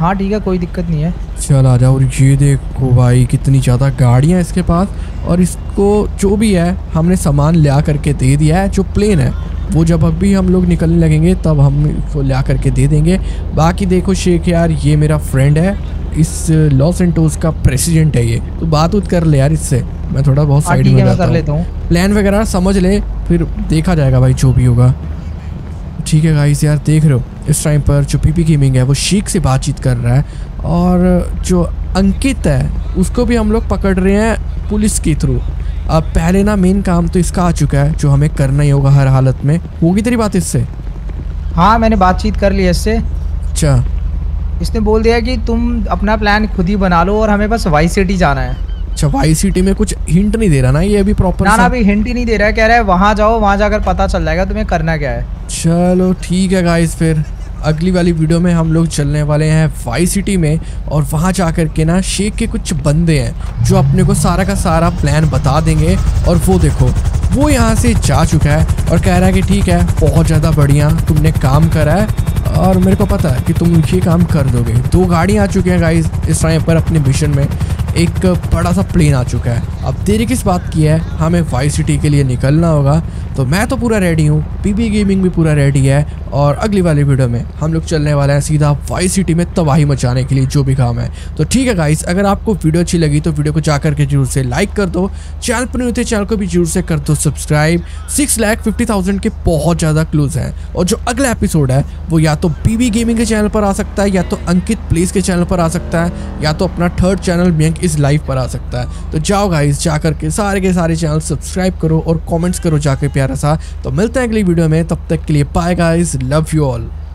हाँ ठीक है, कोई दिक्कत नहीं है, चल आ जाओ। और ये देखो भाई, कितनी ज़्यादा गाड़ियाँ इसके पास, और इसको जो भी है हमने सामान ला करके दे दिया है। जो प्लेन है वो जब अभी हम लोग निकलने लगेंगे तब हम इसको ला करके दे देंगे। बाकी देखो शेख यार, ये मेरा फ्रेंड है, इस लॉस सैंटोस का प्रेसिडेंट है ये, तो बात उत कर ले यार इससे। मैं थोड़ा बहुत साइड में जाता हूँ, प्लान वगैरह समझ ले, फिर देखा जाएगा भाई जो भी होगा। ठीक है गाइस, यार देख रहे हो इस टाइम पर जो BB गेमिंग है वो शेख से बातचीत कर रहा है, और जो अंकित है उसको भी हम लोग पकड़ रहे हैं पुलिस के थ्रू। अब पहले ना मेन काम तो इसका आ चुका है जो हमें करना ही होगा हर हालत में। होगी तेरी बात इससे? हाँ मैंने बातचीत कर ली इससे। अच्छा, इसने बोल दिया कि तुम अपना प्लान खुद ही बना लो और हमें बस वाइस सिटी जाना है। अच्छा, वाइस सिटी में कुछ हिंट नहीं दे रहा ना ये अभी प्रॉपर? ना अभी हिंट ही नहीं दे रहा है, कह रहा है वहाँ जाओ, वहाँ जाकर पता चल जाएगा तुम्हें करना क्या है। चलो ठीक है गाइस, फिर अगली वाली वीडियो में हम लोग चलने वाले हैं वाइस सिटी में, और वहाँ जा कर के ना शेख के कुछ बंदे हैं जो अपने को सारा का सारा प्लान बता देंगे। और वो देखो, वो यहाँ से जा चुका है और कह रहा है कि ठीक है बहुत ज़्यादा बढ़िया तुमने काम करा है, और मेरे को पता है कि तुम ये काम कर दोगे। 2 गाड़ियाँ आ चुकी हैं गाइस इस टाइम पर अपने मिशन में, एक बड़ा सा प्लेन आ चुका है। अब देरी किस बात की है, हमें वाइस सिटी के लिए निकलना होगा। तो मैं तो पूरा रेडी हूँ, BB गेमिंग भी पूरा रेडी है, और अगली वाली वीडियो में हम लोग चलने वाले हैं सीधा वाइस सिटी में तबाही मचाने के लिए जो भी काम है। तो ठीक है गाइस, अगर आपको वीडियो अच्छी लगी तो वीडियो को जा करके जरूर से लाइक कर दो, चैनल पर नहीं होते चैनल को भी जरूर से कर दो सब्सक्राइब। 6,50,000 के बहुत ज़्यादा क्लोज़ हैं, और जो अगला एपिसोड है वो या तो BB गेमिंग के चैनल पर आ सकता है, या तो अंकित प्लेस के चैनल पर आ सकता है, या तो अपना थर्ड चैनल बैंक इस लाइव पर आ सकता है। तो जाओ गाइस, जा करके सारे के सारे चैनल सब्सक्राइब करो और कमेंट्स करो जाके प्यारा सा। तो मिलते हैं अगली वीडियो में, तब तक के लिए bye guys, love you all.